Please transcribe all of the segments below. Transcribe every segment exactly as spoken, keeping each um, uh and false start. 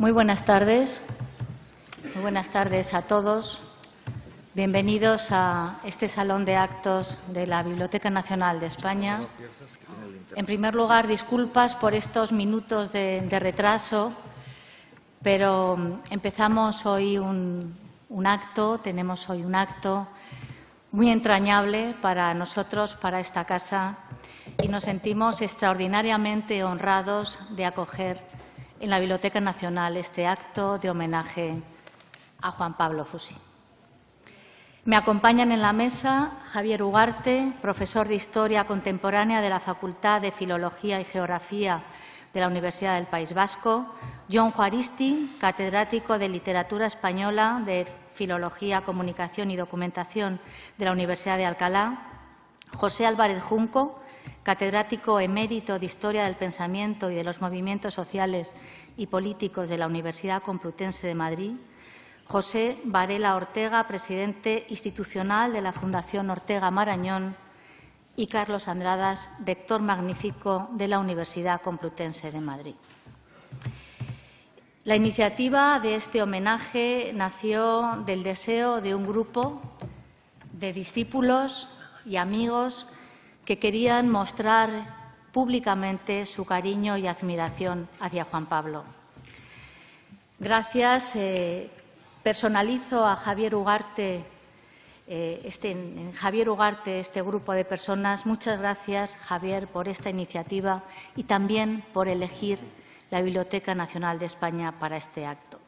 Muy buenas tardes. Muy buenas tardes a todos. Bienvenidos a este Salón de Actos de la Biblioteca Nacional de España. En primer lugar, disculpas por estos minutos de, de retraso, pero empezamos hoy un, un acto, tenemos hoy un acto muy entrañable para nosotros, para esta casa, y nos sentimos extraordinariamente honrados de acoger en la Biblioteca Nacional este acto de homenaje a Juan Pablo Fusi. Me acompañan en la mesa Javier Ugarte, profesor de Historia Contemporánea de la Facultad de Filología y Geografía de la Universidad del País Vasco, Jon Juaristi, catedrático de Literatura Española de Filología, Comunicación y Documentación de la Universidad de Alcalá, José Álvarez Junco, catedrático emérito de Historia del Pensamiento y de los Movimientos Sociales y Políticos de la Universidad Complutense de Madrid, José Varela Ortega, presidente institucional de la Fundación Ortega Marañón, y Carlos Andradas, rector magnífico de la Universidad Complutense de Madrid. La iniciativa de este homenaje nació del deseo de un grupo de discípulos y amigos que querían mostrar públicamente su cariño y admiración hacia Juan Pablo. Gracias. Eh, personalizo a Javier Ugarte, eh, este, en Javier Ugarte, este grupo de personas. Muchas gracias, Javier, por esta iniciativa y también por elegir la Biblioteca Nacional de España para este acto.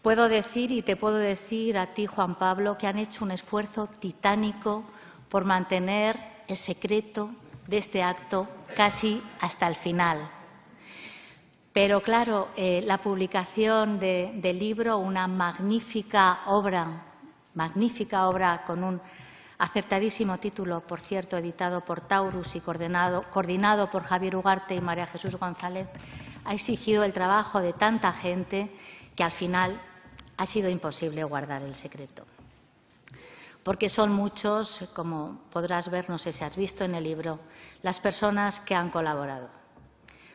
Puedo decir y te puedo decir a ti, Juan Pablo, que han hecho un esfuerzo titánico por mantener el secreto de este acto casi hasta el final. Pero claro, eh, la publicación de, del libro, una magnífica obra, magnífica obra con un acertadísimo título, por cierto, editado por Taurus y coordinado, coordinado por Javier Ugarte y María Jesús González, ha exigido el trabajo de tanta gente que al final ha sido imposible guardar el secreto. Porque son muchos, como podrás ver, no sé si has visto en el libro, las personas que han colaborado.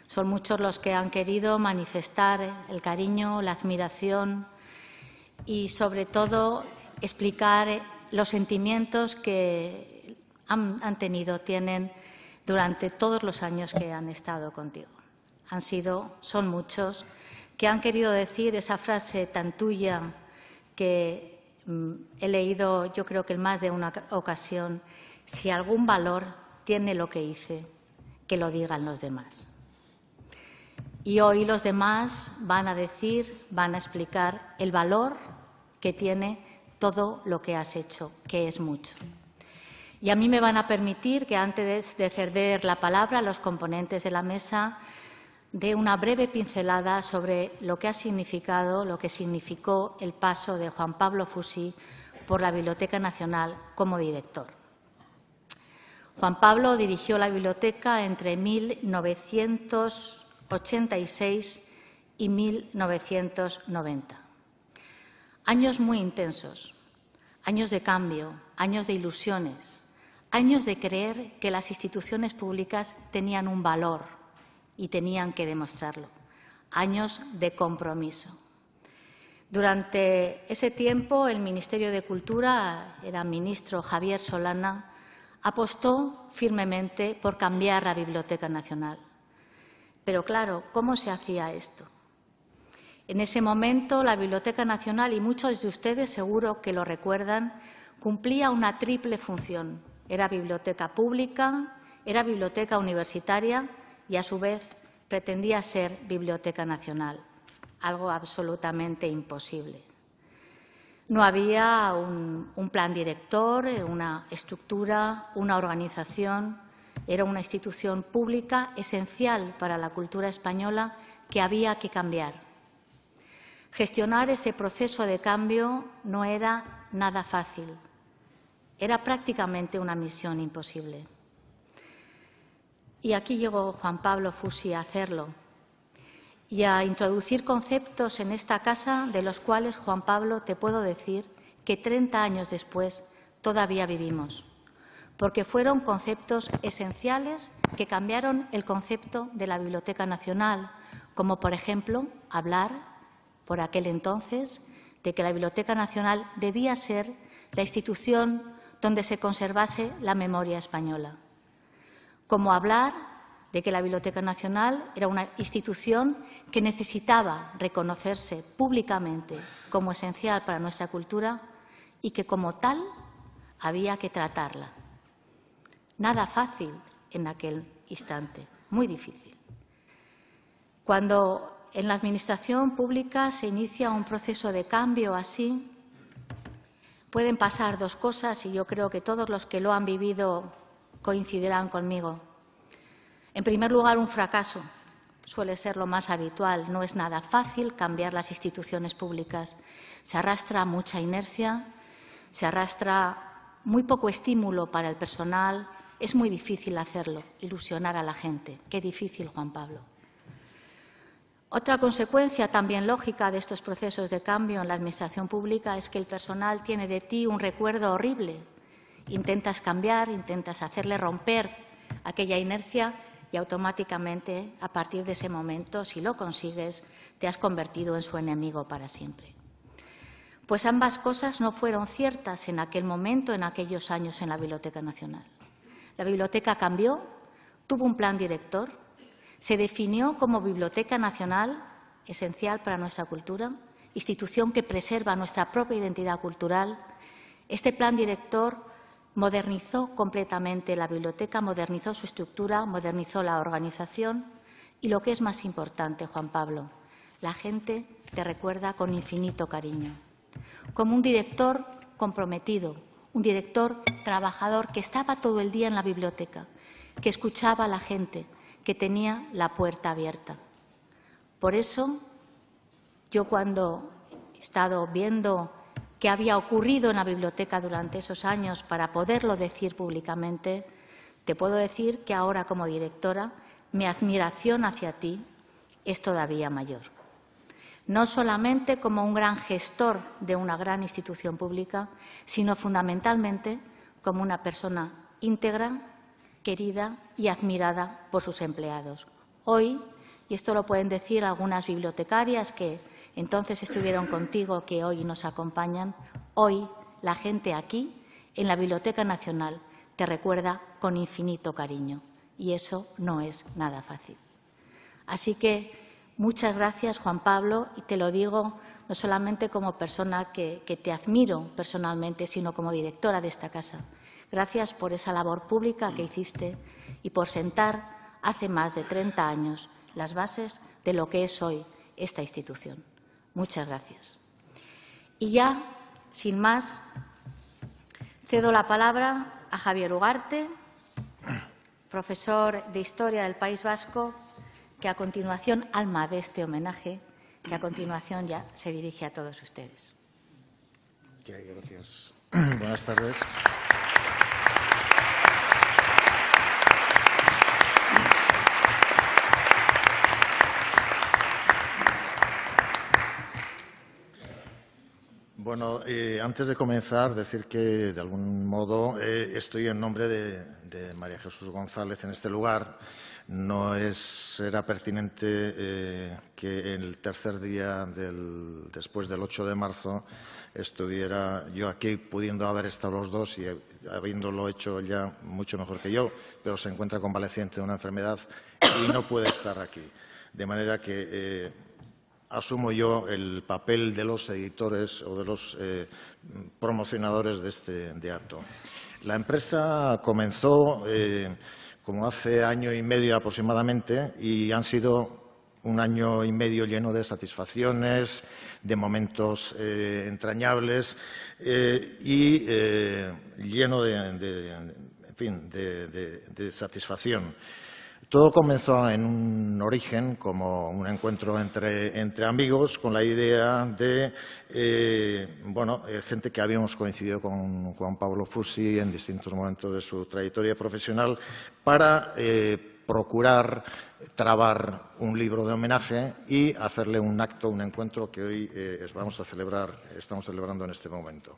Son muchos los que han querido manifestar el cariño, la admiración y, sobre todo, explicar los sentimientos que han, han tenido, tienen durante todos los años que han estado contigo. Han sido, son muchos, que han querido decir esa frase tan tuya que he leído, yo creo que en más de una ocasión, si algún valor tiene lo que hice, que lo digan los demás. Y hoy los demás van a decir, van a explicar el valor que tiene todo lo que has hecho, que es mucho. Y a mí me van a permitir que antes de ceder la palabra a los componentes de la mesa, de una breve pincelada sobre lo que ha significado, lo que significó el paso de Juan Pablo Fusi por la Biblioteca Nacional como director. Juan Pablo dirigió la biblioteca entre mil novecientos ochenta y seis y mil novecientos noventa. Años muy intensos, años de cambio, años de ilusiones, años de creer que las instituciones públicas tenían un valor y tenían que demostrarlo. Años de compromiso. Durante ese tiempo, el Ministerio de Cultura, era ministro Javier Solana, apostó firmemente por cambiar la Biblioteca Nacional. Pero claro, ¿cómo se hacía esto? En ese momento, la Biblioteca Nacional, y muchos de ustedes seguro que lo recuerdan, cumplía una triple función. Era biblioteca pública, era biblioteca universitaria y, a su vez, pretendía ser Biblioteca Nacional, algo absolutamente imposible. No había un, un plan director, una estructura, una organización. Era una institución pública esencial para la cultura española que había que cambiar. Gestionar ese proceso de cambio no era nada fácil. Era prácticamente una misión imposible. Y aquí llegó Juan Pablo Fusi a hacerlo y a introducir conceptos en esta casa de los cuales, Juan Pablo, te puedo decir que treinta años después todavía vivimos, porque fueron conceptos esenciales que cambiaron el concepto de la Biblioteca Nacional, como por ejemplo hablar, por aquel entonces, de que la Biblioteca Nacional debía ser la institución donde se conservase la memoria española, como hablar de que la Biblioteca Nacional era una institución que necesitaba reconocerse públicamente como esencial para nuestra cultura y que como tal había que tratarla. Nada fácil en aquel instante, muy difícil. Cuando en la Administración pública se inicia un proceso de cambio así, pueden pasar dos cosas y yo creo que todos los que lo han vivido coincidirán conmigo. En primer lugar, un fracaso. Suele ser lo más habitual. No es nada fácil cambiar las instituciones públicas. Se arrastra mucha inercia, se arrastra muy poco estímulo para el personal. Es muy difícil hacerlo, ilusionar a la gente. Qué difícil, Juan Pablo. Otra consecuencia también lógica de estos procesos de cambio en la Administración pública es que el personal tiene de ti un recuerdo horrible. Intentas cambiar, intentas hacerle romper aquella inercia y automáticamente, a partir de ese momento, si lo consigues, te has convertido en su enemigo para siempre. Pues ambas cosas no fueron ciertas en aquel momento, en aquellos años en la Biblioteca Nacional. La biblioteca cambió, tuvo un plan director. Se definió como Biblioteca Nacional, esencial para nuestra cultura, institución que preserva nuestra propia identidad cultural. Este plan director modernizó completamente la biblioteca, modernizó su estructura, modernizó la organización y, lo que es más importante, Juan Pablo, la gente te recuerda con infinito cariño, como un director comprometido, un director trabajador que estaba todo el día en la biblioteca, que escuchaba a la gente, que tenía la puerta abierta. Por eso, yo cuando he estado viendo qué había ocurrido en la biblioteca durante esos años para poderlo decir públicamente, te puedo decir que ahora, como directora, mi admiración hacia ti es todavía mayor. No solamente como un gran gestor de una gran institución pública, sino fundamentalmente como una persona íntegra, querida y admirada por sus empleados. Hoy, y esto lo pueden decir algunas bibliotecarias que entonces estuvieron contigo, que hoy nos acompañan, hoy la gente aquí, en la Biblioteca Nacional, te recuerda con infinito cariño y eso no es nada fácil. Así que muchas gracias, Juan Pablo, y te lo digo no solamente como persona que, que te admiro personalmente, sino como directora de esta casa. Gracias por esa labor pública que hiciste y por sentar hace más de treinta años las bases de lo que es hoy esta institución. Muchas gracias. Y ya, sin más, cedo la palabra a Javier Ugarte, profesor de Historia del País Vasco, que a continuación, alma de este homenaje, que a continuación ya se dirige a todos ustedes. Gracias. Buenas tardes. Bueno, eh, antes de comenzar, decir que, de algún modo, eh, estoy en nombre de, de María Jesús González en este lugar. No es, era pertinente eh, que el tercer día del, después del ocho de marzo estuviera yo aquí, pudiendo haber estado los dos y habiéndolo hecho ya mucho mejor que yo, pero se encuentra convaleciente de una enfermedad y no puede estar aquí. De manera que Eh, asumo yo el papel de los editores o de los eh, promocionadores de este de acto. La empresa comenzó eh, como hace año y medio aproximadamente y han sido un año y medio lleno de satisfacciones, de momentos eh, entrañables eh, y eh, lleno de, de, en fin, de, de, de satisfacción. Todo comenzó en un origen como un encuentro entre, entre amigos con la idea de eh, bueno, gente que habíamos coincidido con Juan Pablo Fusi en distintos momentos de su trayectoria profesional para eh, procurar trabar un libro de homenaje y hacerle un acto, un encuentro que hoy eh, vamos a celebrar, estamos celebrando en este momento.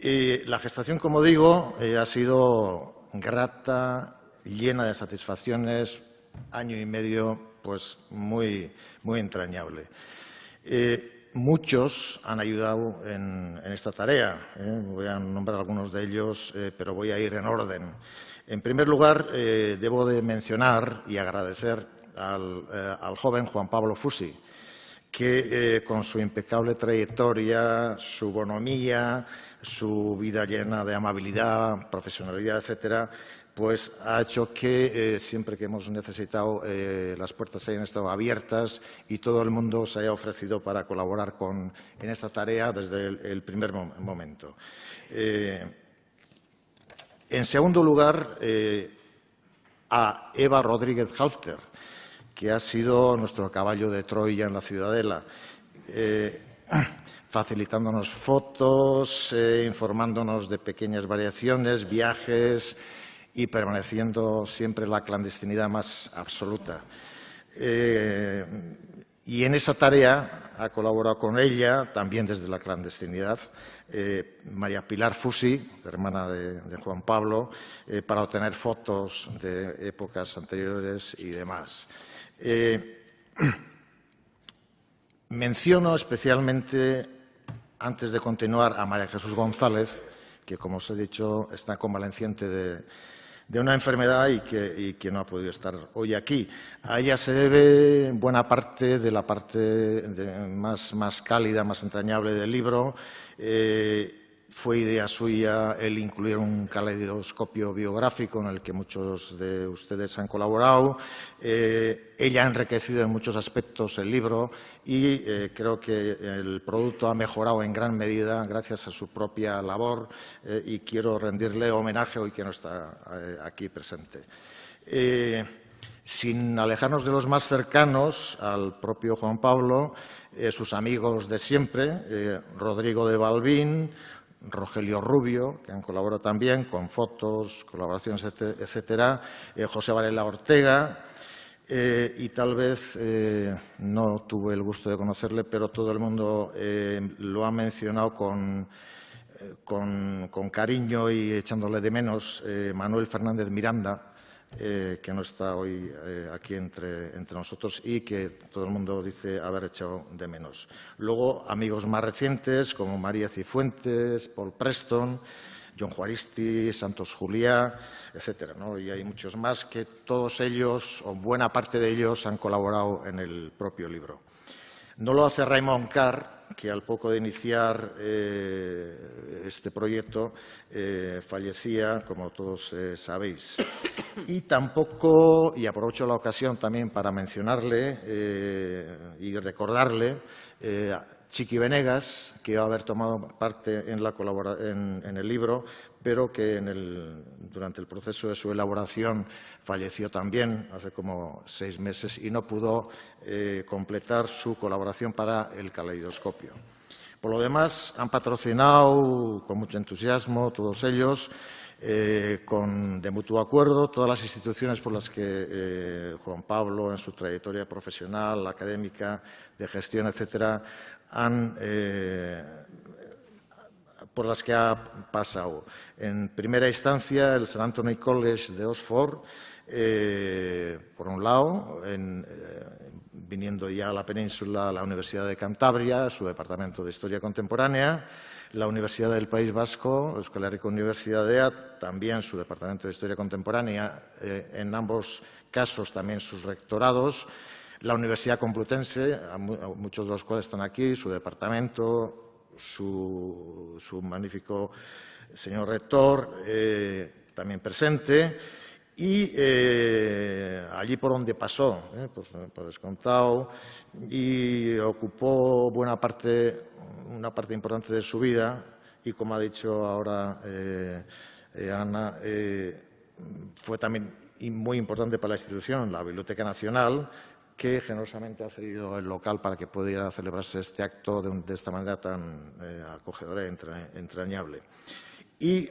Y la gestación, como digo, eh, ha sido grata, llena de satisfacciones, año y medio pues muy, muy entrañable. Eh, muchos han ayudado en, en esta tarea, ¿eh? Voy a nombrar algunos de ellos, eh, pero voy a ir en orden. En primer lugar, eh, debo de mencionar y agradecer al, eh, al joven Juan Pablo Fusi, que eh, con su impecable trayectoria, su bonomía, su vida llena de amabilidad, profesionalidad, etcétera, pues ha hecho que eh, siempre que hemos necesitado eh, las puertas se hayan estado abiertas y todo el mundo se haya ofrecido para colaborar con, en esta tarea desde el, el primer mom- momento. Eh, en segundo lugar, eh, a Eva Rodríguez Halfter, que ha sido nuestro caballo de Troya en la Ciudadela, eh, facilitándonos fotos, eh, informándonos de pequeñas variaciones, viajes y permaneciendo siempre en la clandestinidad más absoluta. Eh, y en esa tarea ha colaborado con ella, también desde la clandestinidad, eh, María Pilar Fusi, hermana de, de Juan Pablo, eh, para obtener fotos de épocas anteriores y demás. Eh, menciono especialmente, antes de continuar, a María Jesús González, que, como os he dicho, está convaleciente de, de una enfermedad y que, y que no ha podido estar hoy aquí. A ella se debe buena parte de la parte de, más, más cálida, más entrañable del libro. Eh, Fue idea suya el incluir un caleidoscopio biográfico en el que muchos de ustedes han colaborado. Eh, ella ha enriquecido en muchos aspectos el libro y eh, creo que el producto ha mejorado en gran medida gracias a su propia labor eh, y quiero rendirle homenaje hoy que no está eh, aquí presente. Eh, Sin alejarnos de los más cercanos al propio Juan Pablo, eh, sus amigos de siempre, eh, Rodrigo de Balbín, Rogelio Rubio, que han colaborado también con fotos, colaboraciones, etcétera, eh, José Varela Ortega, eh, y tal vez eh, no tuve el gusto de conocerle, pero todo el mundo eh, lo ha mencionado con... Eh, con, con cariño y echándole de menos, eh, Manuel Fernández Miranda, Eh, que no está hoy eh, aquí entre, entre nosotros y que todo el mundo dice haber echado de menos. Luego, amigos más recientes como María Cifuentes, Paul Preston, Jon Juaristi, Santos Juliá, etcétera, ¿no? Y hay muchos más que todos ellos, o buena parte de ellos, han colaborado en el propio libro. No lo hace Raymond Carr, que al poco de iniciar eh, este proyecto eh, fallecía, como todos eh, sabéis. Y tampoco, y aprovecho la ocasión también para mencionarle eh, y recordarle, eh, a Chiqui Venegas, que va a haber tomado parte en, la en, en el libro, pero que en el, durante el proceso de su elaboración falleció también hace como seis meses y no pudo eh, completar su colaboración para el caleidoscopio. Por lo demás, han patrocinado con mucho entusiasmo todos ellos, eh, con, de mutuo acuerdo, todas las instituciones por las que eh, Juan Pablo, en su trayectoria profesional, académica, de gestión, etcétera, han... Eh, por las que ha pasado. En primera instancia, el St Antony's College de Oxford, eh, por un lado, en, eh, viniendo ya a la península, la Universidad de Cantabria, su departamento de Historia Contemporánea, la Universidad del País Vasco, Euskal Herriko Unibertsitatea, también su departamento de Historia Contemporánea, eh, en ambos casos también sus rectorados, la Universidad Complutense, a mu- a muchos de los cuales están aquí, su departamento, Su, su magnífico señor rector eh, también presente, y eh, allí por donde pasó, eh, pues, por descontado, y ocupó buena parte, una parte importante de su vida, y como ha dicho ahora eh, eh, Ana, eh, fue también muy importante para la institución, la Biblioteca Nacional, que generosamente ha cedido el local para que pudiera celebrarse este acto de, un, de esta manera tan eh, acogedora e entrañable. Y,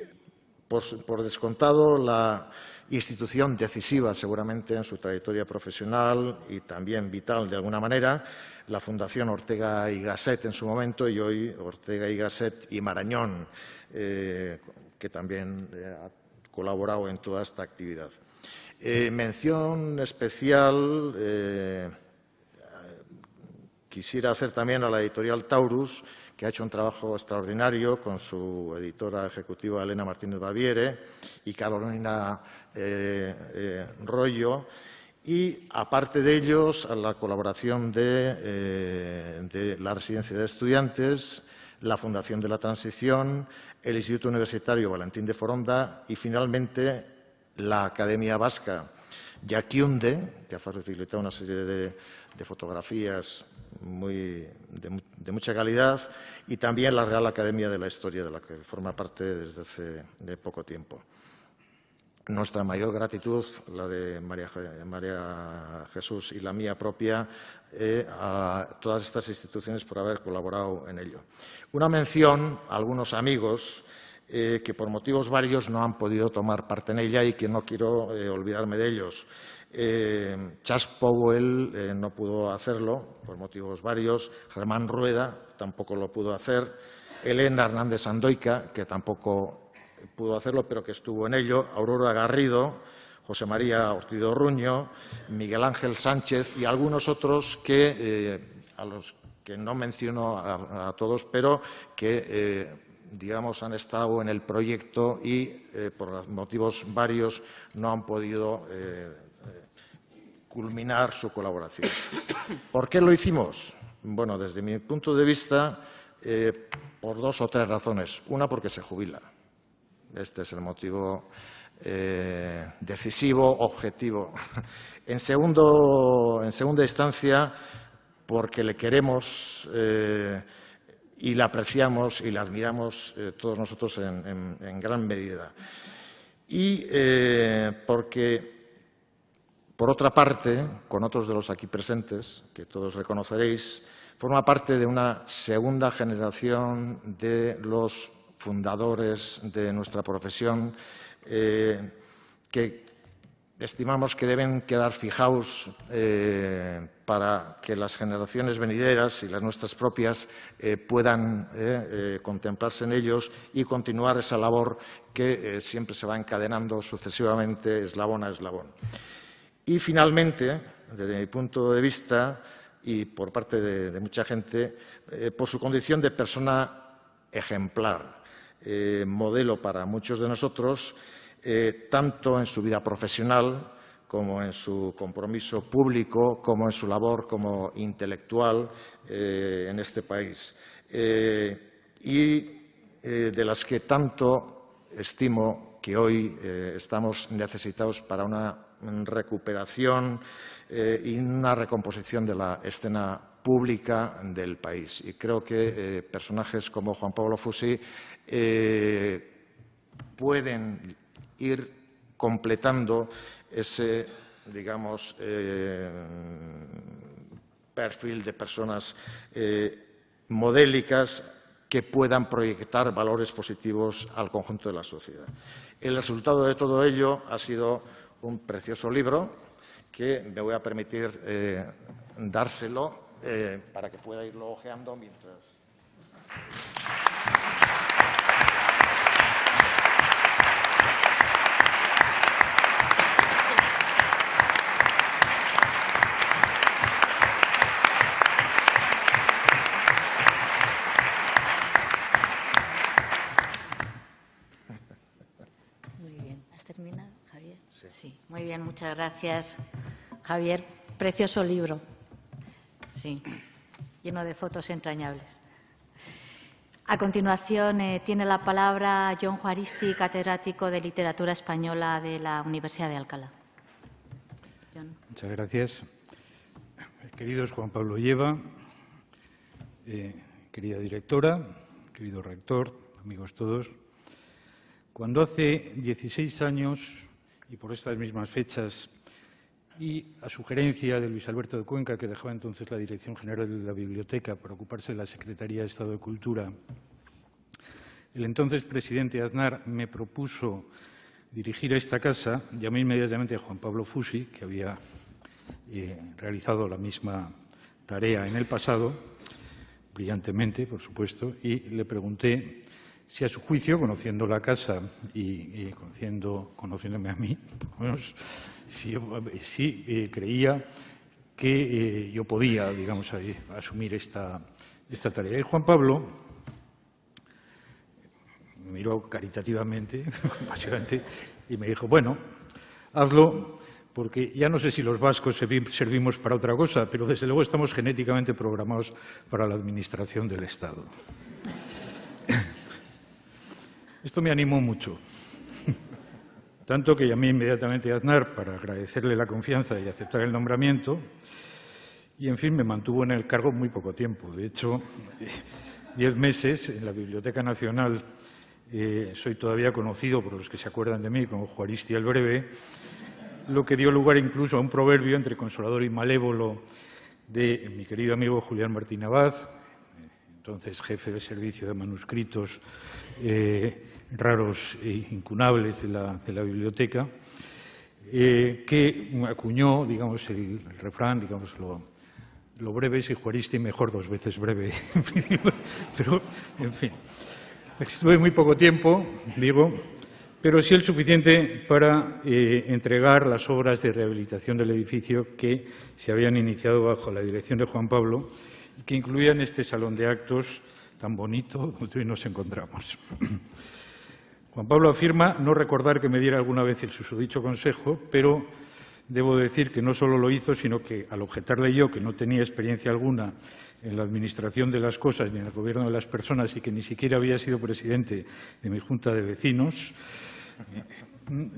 por, por descontado, la institución decisiva seguramente en su trayectoria profesional y también vital de alguna manera, la Fundación Ortega y Gasset en su momento, y hoy Ortega y Gasset y Marañón, eh, que también eh, colaborado en toda esta actividad. Eh, mención especial eh, quisiera hacer también a la editorial Taurus, que ha hecho un trabajo extraordinario con su editora ejecutiva Elena Martínez Baviere y Carolina eh, eh, Rollo, y aparte de ellos a la colaboración de, eh, de la Residencia de Estudiantes, la Fundación de la Transición, el Instituto Universitario Valentín de Foronda y finalmente la Academia Vasca Yakiunde, que ha facilitado una serie de, de fotografías muy, de, de mucha calidad, y también la Real Academia de la Historia, de la que forma parte desde hace de poco tiempo. Nuestra mayor gratitud, la de María, María Jesús y la mía propia, eh, a todas estas instituciones por haber colaborado en ello. Una mención a algunos amigos eh, que por motivos varios no han podido tomar parte en ella y que no quiero eh, olvidarme de ellos. Eh, Chas Powell eh, no pudo hacerlo por motivos varios, Germán Rueda tampoco lo pudo hacer, Elena Hernández Andoica, que tampoco pudo hacerlo, pero que estuvo en ello, Aurora Garrido, José María Ortiz de Orruño, Miguel Ángel Sánchez y algunos otros que, eh, a los que no menciono a, a todos, pero que, eh, digamos, han estado en el proyecto y, eh, por motivos varios, no han podido eh, culminar su colaboración. ¿Por qué lo hicimos? Bueno, desde mi punto de vista, eh, por dos o tres razones. Una, porque se jubila. Este es el motivo eh, decisivo, objetivo. En, segundo, en segunda instancia, porque le queremos eh, y le apreciamos y le admiramos eh, todos nosotros en, en, en gran medida. Y eh, porque, por otra parte, con otros de los aquí presentes, que todos reconoceréis, forma parte de una segunda generación de los fundadores de nuestra profesión, eh, que estimamos que deben quedar fijados eh, para que las generaciones venideras y las nuestras propias eh, puedan eh, eh, contemplarse en ellos y continuar esa labor que eh, siempre se va encadenando sucesivamente, eslabón a eslabón. Y finalmente, desde mi punto de vista y por parte de, de mucha gente, eh, por su condición de persona ejemplar, Eh, modelo para muchos de nosotros, eh, tanto en su vida profesional como en su compromiso público, como en su labor como intelectual eh, en este país. Eh, y eh, de las que tanto estimo que hoy eh, estamos necesitados para una recuperación eh, y una recomposición de la escena pública del país. Y creo que eh, personajes como Juan Pablo Fusi eh, pueden ir completando ese, digamos, eh, perfil de personas eh, modélicas que puedan proyectar valores positivos al conjunto de la sociedad. El resultado de todo ello ha sido un precioso libro que me voy a permitir eh, dárselo Eh, para que pueda irlo ojeando mientras. Muy bien. ¿Has terminado, Javier? Sí. Sí. Muy bien, muchas gracias, Javier. Precioso libro. Sí, lleno de fotos entrañables. A continuación, eh, tiene la palabra Jon Juaristi, catedrático de Literatura Española de la Universidad de Alcalá. John. Muchas gracias. Queridos Juan Pablo y Eva, eh, querida directora, querido rector, amigos todos. Cuando hace dieciséis años, y por estas mismas fechas, y a sugerencia de Luis Alberto de Cuenca, que dejaba entonces la Dirección General de la Biblioteca para ocuparse de la Secretaría de Estado de Cultura, el entonces presidente Aznar me propuso dirigir esta casa. Llamé inmediatamente a Juan Pablo Fusi, que había eh, realizado la misma tarea en el pasado, brillantemente, por supuesto, y le pregunté si a su juicio, conociendo la casa y, y conociendo, conociéndome a mí, pues, si, si eh, creía que eh, yo podía, digamos, asumir esta, esta tarea. Y Juan Pablo me miró caritativamente, compasivamente, y me dijo, bueno, hazlo, porque ya no sé si los vascos servimos para otra cosa, pero desde luego estamos genéticamente programados para la administración del Estado. Esto me animó mucho, tanto que llamé inmediatamente a Aznar para agradecerle la confianza y aceptar el nombramiento, y en fin, me mantuvo en el cargo muy poco tiempo. De hecho, diez meses en la Biblioteca Nacional. Eh, soy todavía conocido, por los que se acuerdan de mí, como Juaristi el Breve, lo que dio lugar incluso a un proverbio entre consolador y malévolo de mi querido amigo Julián Martín Abad, entonces jefe del servicio de manuscritos eh, raros e incunables de la, de la biblioteca, eh, que acuñó, digamos, el, el refrán, digamos, lo, lo breve es Juaristi mejor dos veces breve. Pero, en fin, estuve muy poco tiempo, digo, pero sí el suficiente para eh, entregar las obras de rehabilitación del edificio que se habían iniciado bajo la dirección de Juan Pablo y que incluían este salón de actos tan bonito donde hoy nos encontramos. Juan Pablo afirma no recordar que me diera alguna vez el susodicho consejo, pero debo decir que no solo lo hizo, sino que al objetarle yo, que no tenía experiencia alguna en la administración de las cosas ni en el gobierno de las personas y que ni siquiera había sido presidente de mi junta de vecinos,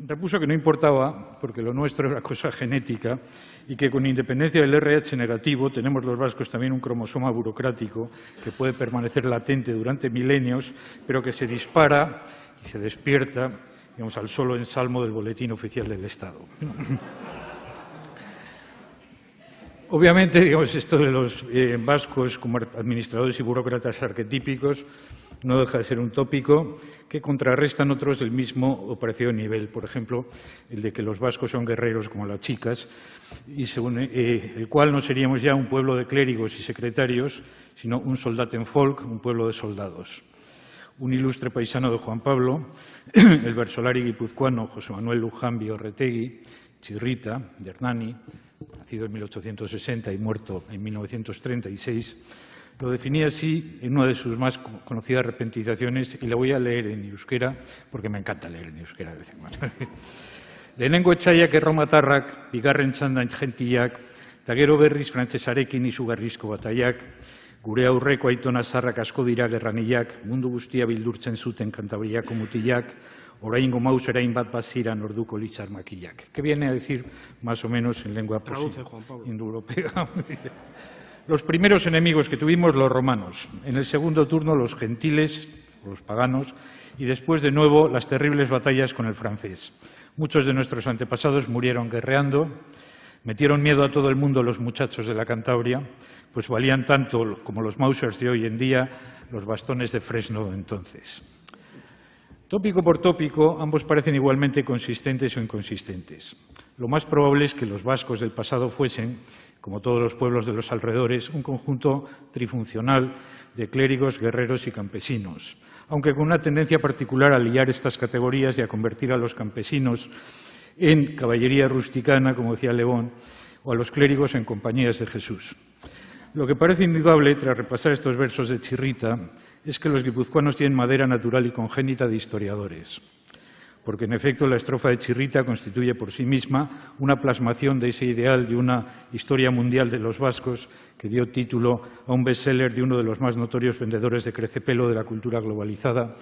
repuso que no importaba, porque lo nuestro era cosa genética y que con independencia del R H negativo tenemos los vascos también un cromosoma burocrático que puede permanecer latente durante milenios, pero que se dispara y se despierta, digamos, al solo ensalmo del Boletín Oficial del Estado. Obviamente, digamos, esto de los eh, vascos como administradores y burócratas arquetípicos no deja de ser un tópico que contrarrestan otros del mismo o parecido nivel. Por ejemplo, el de que los vascos son guerreros como las chicas, y según eh, el cual no seríamos ya un pueblo de clérigos y secretarios, sino un soldatenvolk, un pueblo de soldados. Un ilustre paisano de Juan Pablo, el versolari guipuzcoano José Manuel Lujanbi Orretegui, Chirrita, de Hernani, nacido en mil ochocientos sesenta y muerto en mil novecientos treinta y seis, lo definía así en una de sus más conocidas repentizaciones, y la voy a leer en euskera, porque me encanta leer en euskera de vez en cuando. Lehenengo etsaiak erromatarrak, bigarren txandan gentiak, eta gero berriz frantsesarekin izugarrizko bataiak, gure aurreko aitona zarrak asko dira gerranilak, mundu guztia bildurtzen zuten kantabriako mutilak, oraingo maus erain bat baziran orduko litzar makilak. ¿Qué viene a decir más o menos en lengua indoeuropea? Los primeros enemigos que tuvimos, los romanos, en el segundo turno los gentiles, los paganos, y después de nuevo las terribles batallas con el francés. Muchos de nuestros antepasados murieron guerreando, metieron miedo a todo el mundo los muchachos de la Cantabria, pues valían tanto como los Mausers de hoy en día los bastones de Fresno de entonces. Tópico por tópico, ambos parecen igualmente consistentes o inconsistentes. Lo más probable es que los vascos del pasado fuesen, como todos los pueblos de los alrededores, un conjunto trifuncional de clérigos, guerreros y campesinos, aunque con una tendencia particular a liar estas categorías y a convertir a los campesinos en caballería rusticana, como decía León, o a los clérigos en compañías de Jesús. Lo que parece indudable, tras repasar estos versos de Chirrita, es que los guipuzcoanos tienen madera natural y congénita de historiadores, porque en efecto la estrofa de Chirrita constituye por sí misma una plasmación de ese ideal de una historia mundial de los vascos que dio título a un bestseller de uno de los más notorios vendedores de crecepelo de la cultura globalizada,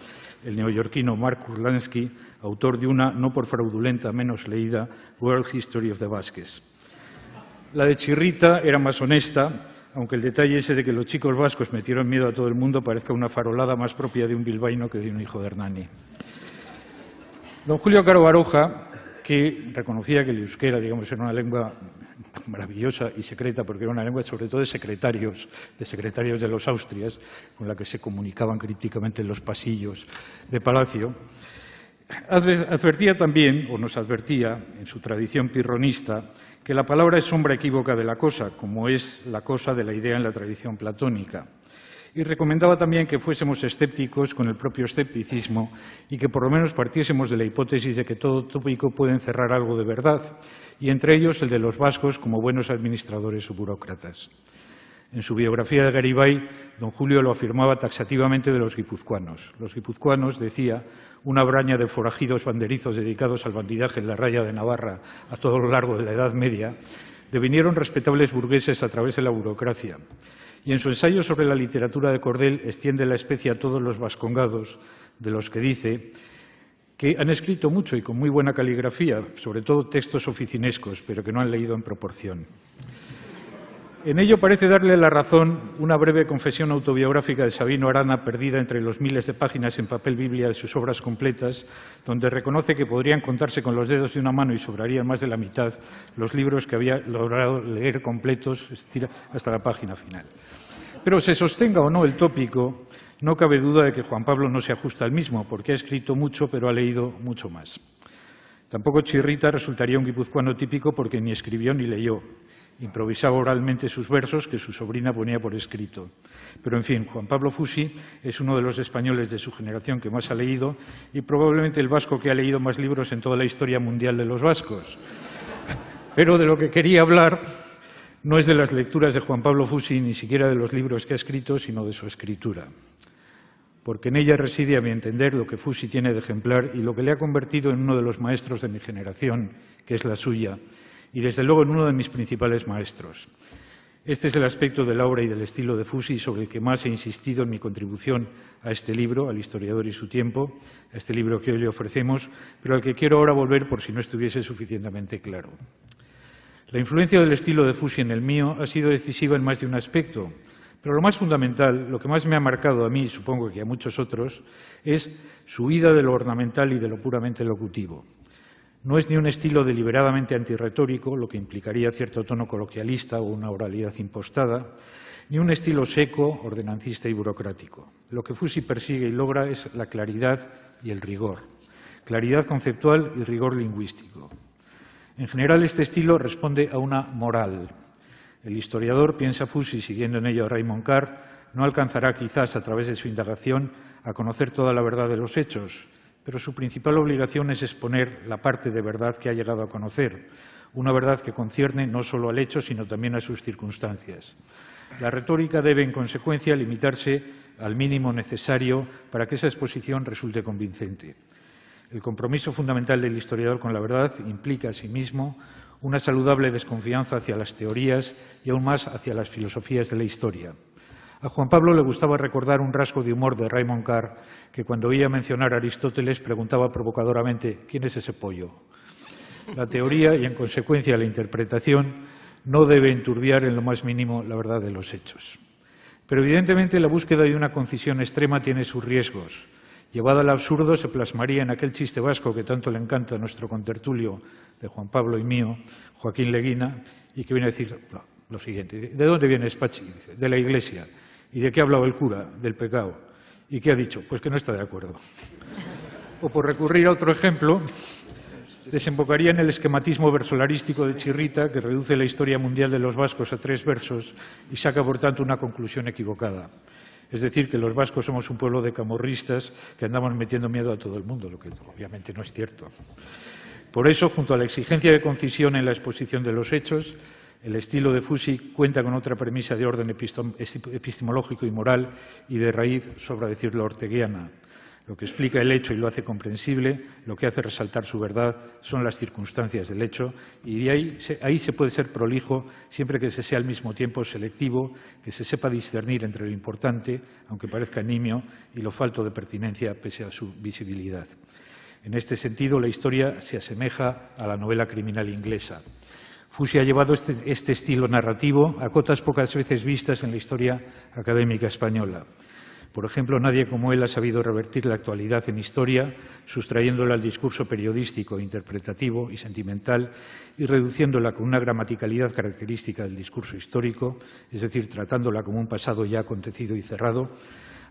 el neoyorquino Mark Kurlansky, autor de una, no por fraudulenta, menos leída, World History of the Vasques. La de Chirrita era más honesta, aunque el detalle ese de que los chicos vascos metieron miedo a todo el mundo parezca una farolada más propia de un bilbaíno que de un hijo de Hernani. Don Julio Caro Baroja, que reconocía que el euskera, digamos, era una lengua maravillosa y secreta, porque era una lengua sobre todo de secretarios, de secretarios de los Austrias, con la que se comunicaban crípticamente en los pasillos de Palacio, advertía también, o nos advertía, en su tradición pirronista, que la palabra es sombra equívoca de la cosa, como es la cosa de la idea en la tradición platónica, y recomendaba también que fuésemos escépticos con el propio escepticismo y que por lo menos partiésemos de la hipótesis de que todo tópico puede encerrar algo de verdad, y entre ellos el de los vascos como buenos administradores o burócratas. En su biografía de Garibay, don Julio lo afirmaba taxativamente de los guipuzcoanos. Los guipuzcoanos, decía, una braña de forajidos banderizos dedicados al bandidaje en la raya de Navarra a todo lo largo de la Edad Media, devinieron respetables burgueses a través de la burocracia. Y en su ensayo sobre la literatura de Cordel extiende la especie a todos los vascongados, de los que dice que han escrito mucho y con muy buena caligrafía, sobre todo textos oficinescos, pero que no han leído en proporción. En ello parece darle la razón una breve confesión autobiográfica de Sabino Arana, perdida entre los miles de páginas en papel biblia de sus obras completas, donde reconoce que podrían contarse con los dedos de una mano y sobrarían más de la mitad los libros que había logrado leer completos, es decir, hasta la página final. Pero se sostenga o no el tópico, no cabe duda de que Juan Pablo no se ajusta al mismo, porque ha escrito mucho, pero ha leído mucho más. Tampoco Chirrita resultaría un guipuzcoano típico porque ni escribió ni leyó. Improvisaba oralmente sus versos que su sobrina ponía por escrito. Pero, en fin, Juan Pablo Fusi es uno de los españoles de su generación que más ha leído y probablemente el vasco que ha leído más libros en toda la historia mundial de los vascos. Pero de lo que quería hablar no es de las lecturas de Juan Pablo Fusi, ni siquiera de los libros que ha escrito, sino de su escritura. Porque en ella reside, a mi entender, lo que Fusi tiene de ejemplar y lo que le ha convertido en uno de los maestros de mi generación, que es la suya, y desde luego en uno de mis principales maestros. Este es el aspecto de la obra y del estilo de Fusi sobre el que más he insistido en mi contribución a este libro, al historiador y su tiempo, a este libro que hoy le ofrecemos, pero al que quiero ahora volver por si no estuviese suficientemente claro. La influencia del estilo de Fusi en el mío ha sido decisiva en más de un aspecto, pero lo más fundamental, lo que más me ha marcado a mí, y supongo que a muchos otros, es su huida de lo ornamental y de lo puramente locutivo. No es ni un estilo deliberadamente antirretórico, lo que implicaría cierto tono coloquialista o una oralidad impostada, ni un estilo seco, ordenancista y burocrático. Lo que Fusi persigue y logra es la claridad y el rigor. Claridad conceptual y rigor lingüístico. En general, este estilo responde a una moral. El historiador, piensa Fusi, siguiendo en ello a Raymond Carr, no alcanzará quizás a través de su indagación a conocer toda la verdad de los hechos, pero su principal obligación es exponer la parte de verdad que ha llegado a conocer, una verdad que concierne no solo al hecho, sino también a sus circunstancias. La retórica debe, en consecuencia, limitarse al mínimo necesario para que esa exposición resulte convincente. El compromiso fundamental del historiador con la verdad implica, asimismo, una saludable desconfianza hacia las teorías y aún más hacia las filosofías de la historia. A Juan Pablo le gustaba recordar un rasgo de humor de Raymond Carr, que cuando oía mencionar a Aristóteles preguntaba provocadoramente «¿Quién es ese pollo?». La teoría y, en consecuencia, la interpretación no debe enturbiar en lo más mínimo la verdad de los hechos. Pero, evidentemente, la búsqueda de una concisión extrema tiene sus riesgos. Llevada al absurdo, se plasmaría en aquel chiste vasco que tanto le encanta a nuestro contertulio de Juan Pablo y mío, Joaquín Leguina, y que viene a decir lo siguiente. «¿De dónde vienes, Pachi?». «De la Iglesia». ¿Y de qué ha hablado el cura? Del pecado. ¿Y qué ha dicho? Pues que no está de acuerdo. O por recurrir a otro ejemplo, desembocaría en el esquematismo versolarístico de Chirrita, que reduce la historia mundial de los vascos a tres versos y saca, por tanto, una conclusión equivocada. Es decir, que los vascos somos un pueblo de camorristas que andamos metiendo miedo a todo el mundo, lo que obviamente no es cierto. Por eso, junto a la exigencia de concisión en la exposición de los hechos, el estilo de Fusi cuenta con otra premisa de orden epistemológico y moral y de raíz, sobra decirlo, orteguiana. Lo que explica el hecho y lo hace comprensible, lo que hace resaltar su verdad, son las circunstancias del hecho, y de ahí, ahí se puede ser prolijo siempre que se sea al mismo tiempo selectivo, que se sepa discernir entre lo importante, aunque parezca nimio, y lo falto de pertinencia pese a su visibilidad. En este sentido, la historia se asemeja a la novela criminal inglesa. Fusi ha llevado este, este estilo narrativo a cotas pocas veces vistas en la historia académica española. Por ejemplo, nadie como él ha sabido revertir la actualidad en historia, sustrayéndola al discurso periodístico, interpretativo y sentimental, y reduciéndola con una gramaticalidad característica del discurso histórico, es decir, tratándola como un pasado ya acontecido y cerrado,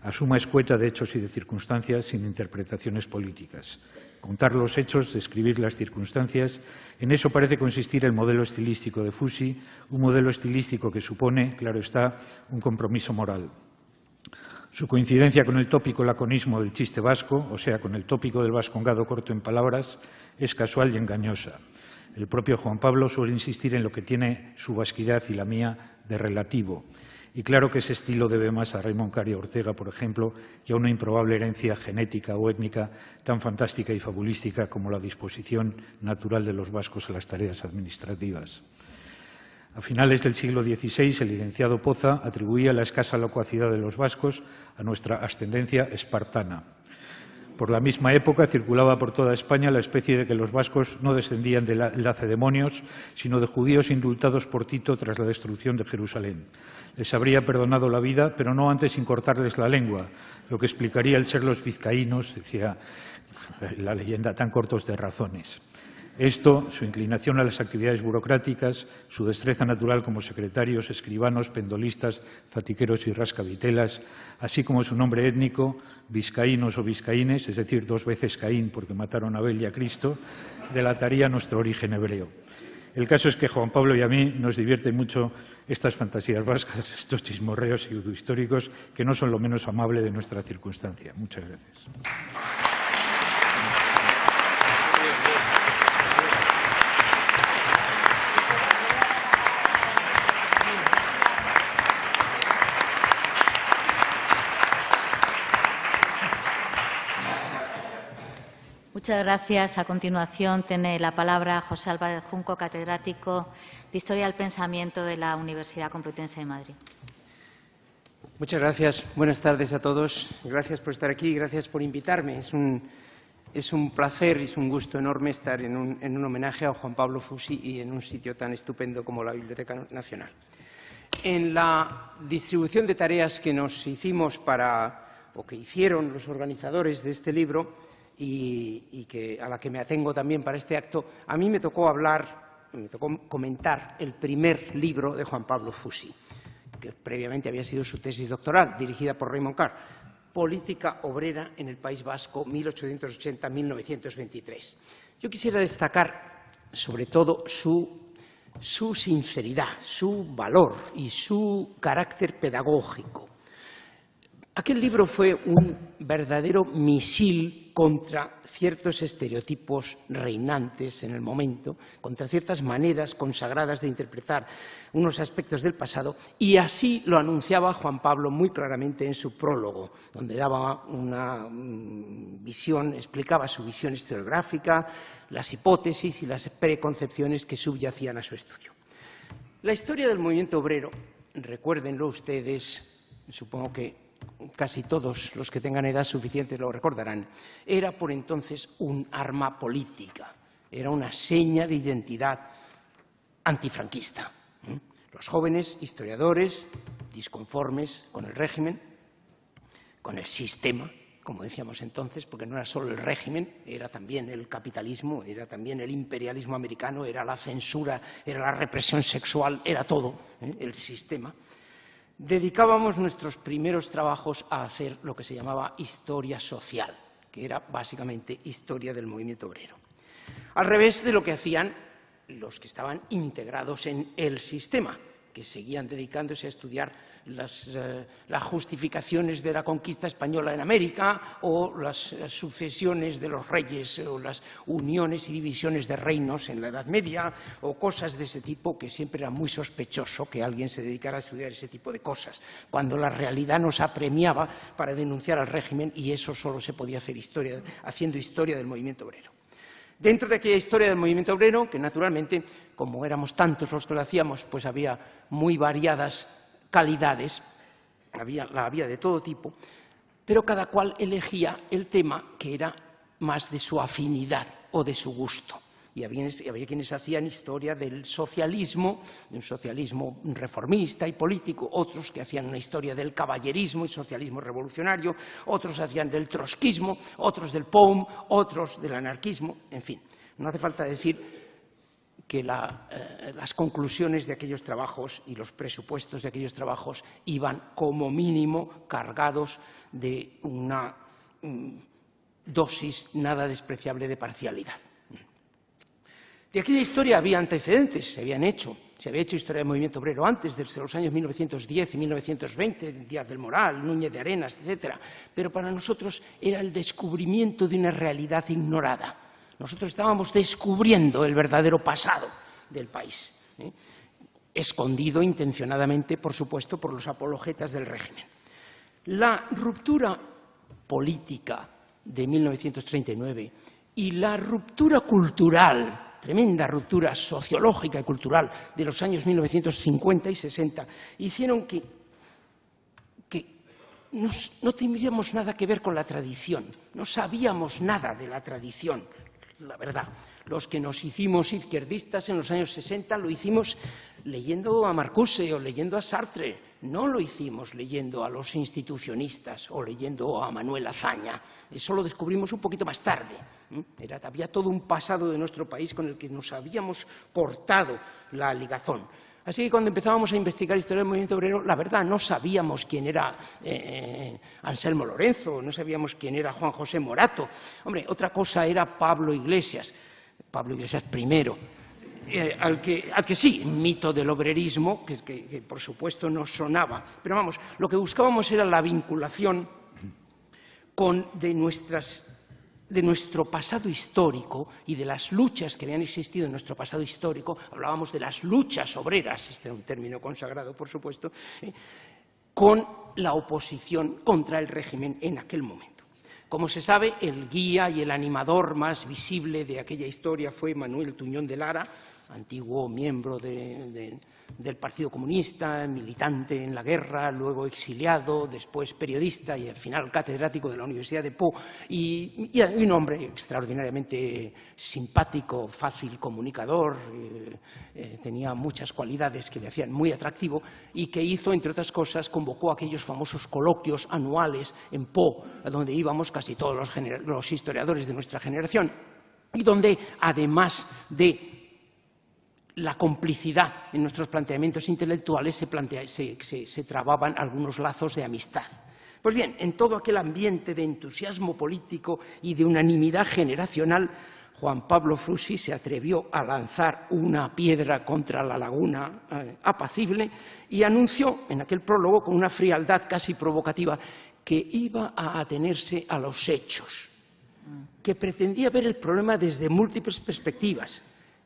a suma escueta de hechos y de circunstancias sin interpretaciones políticas. Contar los hechos, describir las circunstancias, en eso parece consistir el modelo estilístico de Fusi, un modelo estilístico que supone, claro está, un compromiso moral. Su coincidencia con el tópico laconismo del chiste vasco, o sea, con el tópico del vascongado corto en palabras, es casual y engañosa. El propio Juan Pablo suele insistir en lo que tiene su vasquidad y la mía de relativo. Y claro que ese estilo debe más a Raymond Carr y Ortega, por ejemplo, que a una improbable herencia genética o étnica tan fantástica y fabulística como la disposición natural de los vascos a las tareas administrativas. A finales del siglo dieciséis, el licenciado Poza atribuía la escasa locuacidad de los vascos a nuestra ascendencia espartana. Por la misma época circulaba por toda España la especie de que los vascos no descendían de lacedemonios, sino de judíos indultados por Tito tras la destrucción de Jerusalén. Les habría perdonado la vida, pero no antes sin cortarles la lengua, lo que explicaría el ser los vizcaínos, decía la leyenda, tan cortos de razones. Esto, su inclinación a las actividades burocráticas, su destreza natural como secretarios, escribanos, pendolistas, zatiqueros y rascavitelas, así como su nombre étnico, vizcaínos o vizcaínes, es decir, dos veces Caín porque mataron a Abel y a Cristo, delataría nuestro origen hebreo. El caso es que Juan Pablo y a mí nos divierten mucho estas fantasías vascas, estos chismorreos pseudohistóricos que no son lo menos amable de nuestra circunstancia. Muchas gracias. Muchas gracias. A continuación tiene la palabra José Álvarez Junco, catedrático de Historia del Pensamiento de la Universidad Complutense de Madrid. Muchas gracias. Buenas tardes a todos. Gracias por estar aquí y gracias por invitarme. Es un, es un placer y es un gusto enorme estar en un, en un homenaje a Juan Pablo Fusi y en un sitio tan estupendo como la Biblioteca Nacional. En la distribución de tareas que nos hicimos para, o que hicieron los organizadores de este libro, y, y que, a la que me atengo también para este acto, a mí me tocó hablar, me tocó comentar el primer libro de Juan Pablo Fusi, que previamente había sido su tesis doctoral, dirigida por Raymond Carr, Política obrera en el País Vasco, mil ochocientos ochenta a mil novecientos veintitrés. Yo quisiera destacar, sobre todo, su, su sinceridad, su valor y su carácter pedagógico. Aquel libro fue un verdadero misil contra ciertos estereotipos reinantes en el momento, contra ciertas maneras consagradas de interpretar unos aspectos del pasado, y así lo anunciaba Juan Pablo muy claramente en su prólogo, donde daba una visión, explicaba su visión historiográfica, las hipótesis y las preconcepciones que subyacían a su estudio. La historia del movimiento obrero, recuérdenlo ustedes, supongo que casi todos los que tengan edad suficiente lo recordarán, era por entonces un arma política, era una seña de identidad antifranquista. Los jóvenes historiadores, disconformes con el régimen, con el sistema, como decíamos entonces, porque no era solo el régimen, era también el capitalismo, era también el imperialismo americano, era la censura, era la represión sexual, era todo, ¿eh? El sistema. Dedicábamos nuestros primeros trabajos a hacer lo que se llamaba historia social, que era básicamente historia del movimiento obrero. Al revés de lo que hacían los que estaban integrados en el sistema, que seguían dedicándose a estudiar las, eh, las justificaciones de la conquista española en América o las eh, sucesiones de los reyes o las uniones y divisiones de reinos en la Edad Media o cosas de ese tipo, que siempre era muy sospechoso que alguien se dedicara a estudiar ese tipo de cosas, cuando la realidad nos apremiaba para denunciar al régimen, y eso solo se podía hacer historia, haciendo historia del movimiento obrero. Dentro de aquella historia del movimiento obrero, que naturalmente, como éramos tantos los que lo hacíamos, pues había muy variadas calidades, había, la había de todo tipo, pero cada cual elegía el tema que era más de su afinidad o de su gusto. Y había, había quienes hacían historia del socialismo, de un socialismo reformista y político, otros que hacían una historia del caballerismo y socialismo revolucionario, otros hacían del trotskismo, otros del P O M, otros del anarquismo, en fin. No hace falta decir que la, eh, las conclusiones de aquellos trabajos y los presupuestos de aquellos trabajos iban como mínimo cargados de una mm, dosis nada despreciable de parcialidad. De aquella historia había antecedentes, se habían hecho, Se había hecho historia del movimiento obrero antes, desde los años mil novecientos diez y mil novecientos veinte, Díaz del Moral, Núñez de Arenas, etcétera. Pero para nosotros era el descubrimiento de una realidad ignorada. Nosotros estábamos descubriendo el verdadero pasado del país, ¿eh? Escondido intencionadamente, por supuesto, por los apologetas del régimen. La ruptura política de mil novecientos treinta y nueve y la ruptura cultural, tremenda ruptura sociológica y cultural de los años mil novecientos cincuenta y sesenta, hicieron que, que nos, no teníamos nada que ver con la tradición, no sabíamos nada de la tradición, la verdad. Los que nos hicimos izquierdistas en los años sesenta lo hicimos leyendo a Marcuse o leyendo a Sartre, no lo hicimos leyendo a los institucionistas o leyendo a Manuel Azaña. Eso lo descubrimos un poquito más tarde. Era, había todo un pasado de nuestro país con el que nos habíamos cortado la ligazón. Así que cuando empezábamos a investigar historia del movimiento obrero, la verdad, no sabíamos quién era eh, Anselmo Lorenzo, no sabíamos quién era Juan José Morato. Hombre, otra cosa era Pablo Iglesias, Pablo Iglesias primero. Eh, al, que, al que sí, mito del obrerismo, que, que, que por supuesto nos sonaba. Pero vamos, lo que buscábamos era la vinculación con, de, nuestras, de nuestro pasado histórico y de las luchas que habían existido en nuestro pasado histórico. Hablábamos de las luchas obreras, este es un término consagrado, por supuesto, eh, con la oposición contra el régimen en aquel momento. Como se sabe, el guía y el animador más visible de aquella historia fue Manuel Tuñón de Lara, antiguo miembro de, de, del Partido Comunista, militante en la guerra, luego exiliado, después periodista y al final catedrático de la Universidad de Po, y, y un hombre extraordinariamente simpático, fácil comunicador, eh, eh, tenía muchas cualidades que le hacían muy atractivo y que hizo, entre otras cosas, convocó aquellos famosos coloquios anuales en Po, a donde íbamos casi todos los, los historiadores de nuestra generación, y donde, además de la complicidad en nuestros planteamientos intelectuales, se, plantea, se, se, se trababan algunos lazos de amistad. Pues bien, en todo aquel ambiente de entusiasmo político y de unanimidad generacional, Juan Pablo Fusi se atrevió a lanzar una piedra contra la laguna eh, apacible y anunció en aquel prólogo con una frialdad casi provocativa que iba a atenerse a los hechos, que pretendía ver el problema desde múltiples perspectivas,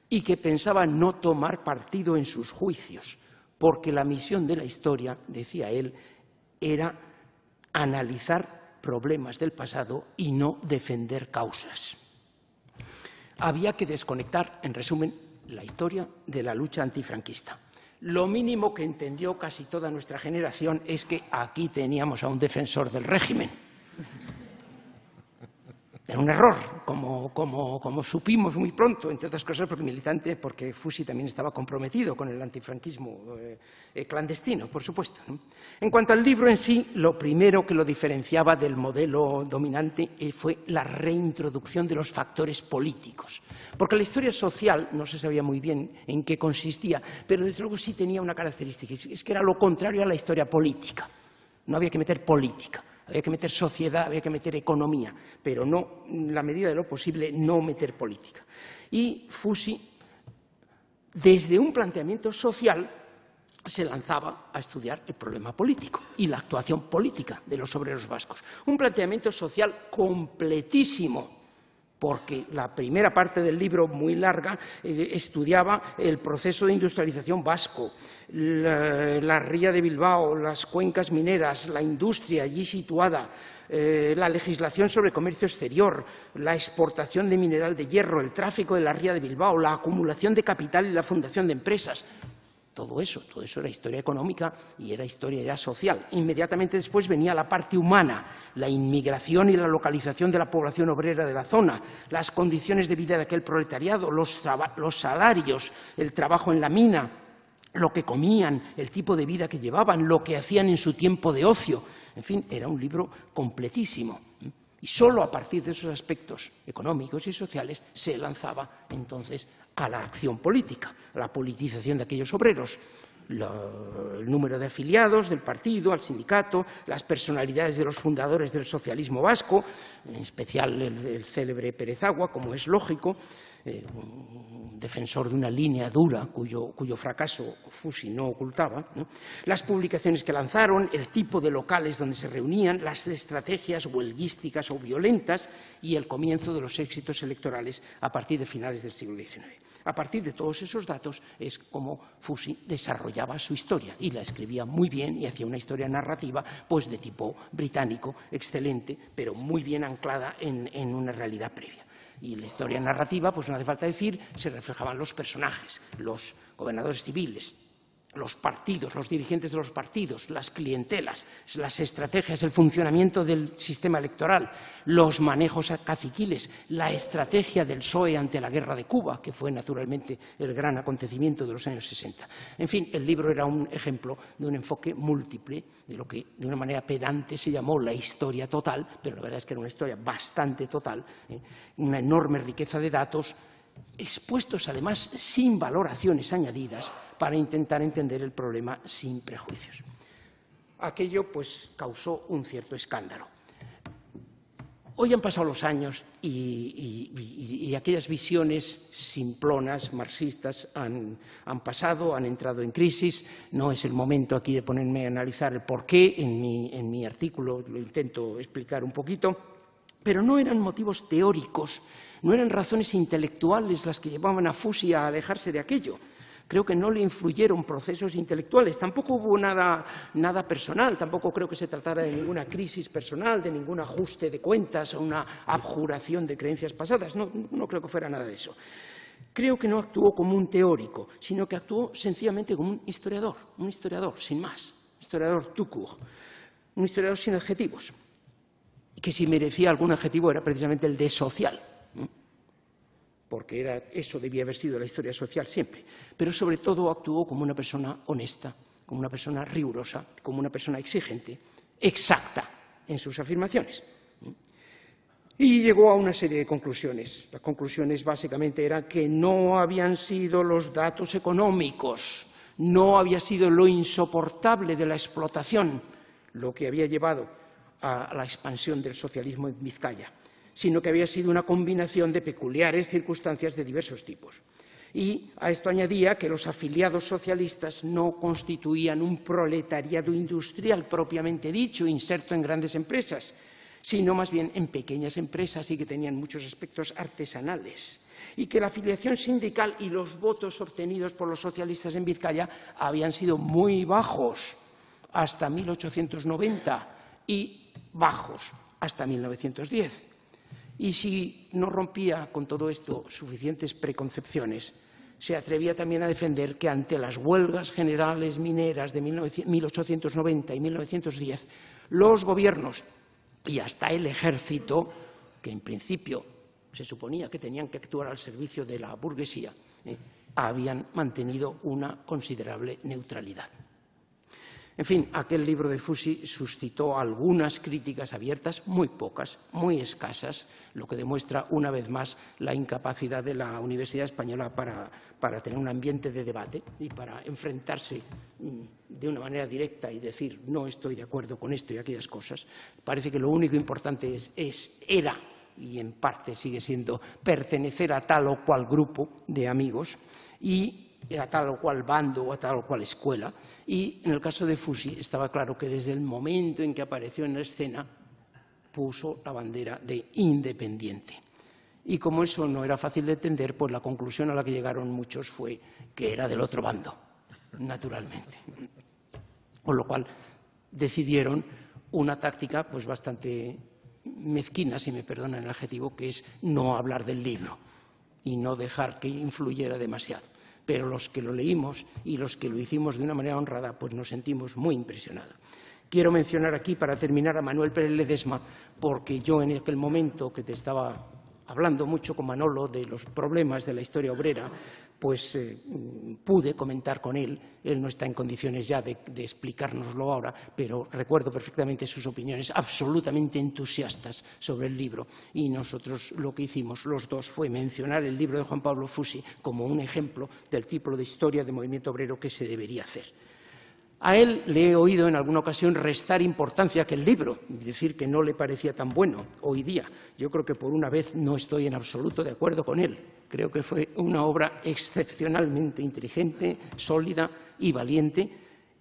y que pensaba no tomar partido en sus juicios, porque la misión de la historia, decía él, era analizar problemas del pasado y no defender causas. Había que desconectar, en resumen, la historia de la lucha antifranquista. Lo mínimo que entendió casi toda nuestra generación es que aquí teníamos a un defensor del régimen. Era un error, como, como, como supimos muy pronto, entre otras cosas porque militante, porque Fusi también estaba comprometido con el antifranquismo eh, clandestino, por supuesto, ¿no? En cuanto al libro en sí, lo primero que lo diferenciaba del modelo dominante fue la reintroducción de los factores políticos. Porque la historia social no se sabía muy bien en qué consistía, pero desde luego sí tenía una característica, es que era lo contrario a la historia política. No había que meter política. Había que meter sociedad, había que meter economía, pero no, en la medida de lo posible, no meter política. Y Fusi, desde un planteamiento social, se lanzaba a estudiar el problema político y la actuación política de los obreros vascos. Un planteamiento social completísimo, porque la primera parte del libro, muy larga, eh, estudiaba el proceso de industrialización vasco, la, la ría de Bilbao, las cuencas mineras, la industria allí situada, eh, la legislación sobre comercio exterior, la exportación de mineral de hierro, el tráfico de la ría de Bilbao, la acumulación de capital y la fundación de empresas. Todo eso, todo eso era historia económica y era historia ya social. Inmediatamente después venía la parte humana, la inmigración y la localización de la población obrera de la zona, las condiciones de vida de aquel proletariado, los, los salarios, el trabajo en la mina, lo que comían, el tipo de vida que llevaban, lo que hacían en su tiempo de ocio. En fin, era un libro completísimo. Y solo a partir de esos aspectos económicos y sociales se lanzaba entonces a la acción política, a la politización de aquellos obreros. lo, el número de afiliados del partido, al sindicato, las personalidades de los fundadores del socialismo vasco, en especial el, el célebre Pérez Agua, como es lógico, eh, un defensor de una línea dura cuyo, cuyo fracaso Fusi no ocultaba, ¿no? Las publicaciones que lanzaron, el tipo de locales donde se reunían, las estrategias huelguísticas o violentas y el comienzo de los éxitos electorales a partir de finales del siglo diecinueve. A partir de todos esos datos es como Fusi desarrollaba su historia y la escribía muy bien y hacía una historia narrativa pues de tipo británico, excelente, pero muy bien anclada en, en una realidad previa. Y la historia narrativa, pues no hace falta decir, se reflejaban los personajes, los gobernadores civiles, los partidos, los dirigentes de los partidos, las clientelas, las estrategias, el funcionamiento del sistema electoral, los manejos caciquiles, la estrategia del P S O E ante la guerra de Cuba, que fue naturalmente el gran acontecimiento de los años sesenta. En fin, el libro era un ejemplo de un enfoque múltiple, de lo que de una manera pedante se llamó la historia total, pero la verdad es que era una historia bastante total, ¿eh? Una enorme riqueza de datos, expuestos además sin valoraciones añadidas para intentar entender el problema sin prejuicios. Aquello pues causó un cierto escándalo. Hoy han pasado los años y, y, y, y aquellas visiones simplonas, marxistas, han, han pasado, han entrado en crisis. No es el momento aquí de ponerme a analizar el porqué. En mi, en mi artículo lo intento explicar un poquito, pero no eran motivos teóricos. No eran razones intelectuales las que llevaban a Fusi a alejarse de aquello. Creo que no le influyeron procesos intelectuales, tampoco hubo nada, nada personal, tampoco creo que se tratara de ninguna crisis personal, de ningún ajuste de cuentas o una abjuración de creencias pasadas, no, no creo que fuera nada de eso. Creo que no actuó como un teórico, sino que actuó sencillamente como un historiador, un historiador sin más, un historiador tout court, un historiador sin adjetivos, que si merecía algún adjetivo era precisamente el de social, porque era, eso debía haber sido la historia social siempre, pero sobre todo actuó como una persona honesta, como una persona rigurosa, como una persona exigente, exacta en sus afirmaciones. Y llegó a una serie de conclusiones. Las conclusiones básicamente eran que no habían sido los datos económicos, no había sido lo insoportable de la explotación lo que había llevado a la expansión del socialismo en Vizcaya, sino que había sido una combinación de peculiares circunstancias de diversos tipos. Y a esto añadía que los afiliados socialistas no constituían un proletariado industrial propiamente dicho, inserto en grandes empresas, sino más bien en pequeñas empresas y que tenían muchos aspectos artesanales. Y que la afiliación sindical y los votos obtenidos por los socialistas en Vizcaya habían sido muy bajos hasta mil ochocientos noventa y bajos hasta mil novecientos diez. Y si no rompía con todo esto suficientes preconcepciones, se atrevía también a defender que ante las huelgas generales mineras de mil ochocientos noventa y mil novecientos diez, los gobiernos y hasta el ejército, que en principio se suponía que tenían que actuar al servicio de la burguesía, eh, habían mantenido una considerable neutralidad. En fin, aquel libro de Fusi suscitó algunas críticas abiertas, muy pocas, muy escasas, lo que demuestra una vez más la incapacidad de la Universidad Española para, para tener un ambiente de debate y para enfrentarse de una manera directa y decir no estoy de acuerdo con esto y aquellas cosas. Parece que lo único importante es, es era, y en parte sigue siendo, pertenecer a tal o cual grupo de amigos y a tal o cual bando o a tal o cual escuela, y en el caso de Fusi estaba claro que desde el momento en que apareció en la escena puso la bandera de independiente. Y como eso no era fácil de entender, pues la conclusión a la que llegaron muchos fue que era del otro bando, naturalmente. Con lo cual decidieron una táctica pues bastante mezquina, si me perdonan el adjetivo, que es no hablar del libro y no dejar que influyera demasiado. Pero los que lo leímos y los que lo hicimos de una manera honrada, pues nos sentimos muy impresionados. Quiero mencionar aquí, para terminar, a Manuel Pérez Ledesma, porque yo en aquel momento que te estaba hablando mucho con Manolo de los problemas de la historia obrera, pues eh, pude comentar con él. Él no está en condiciones ya de, de explicárnoslo ahora, pero recuerdo perfectamente sus opiniones absolutamente entusiastas sobre el libro. Y nosotros lo que hicimos los dos fue mencionar el libro de Juan Pablo Fusi como un ejemplo del tipo de historia de movimiento obrero que se debería hacer. A él le he oído en alguna ocasión restar importancia a aquel libro, decir que no le parecía tan bueno hoy día. Yo creo que por una vez no estoy en absoluto de acuerdo con él. Creo que fue una obra excepcionalmente inteligente, sólida y valiente,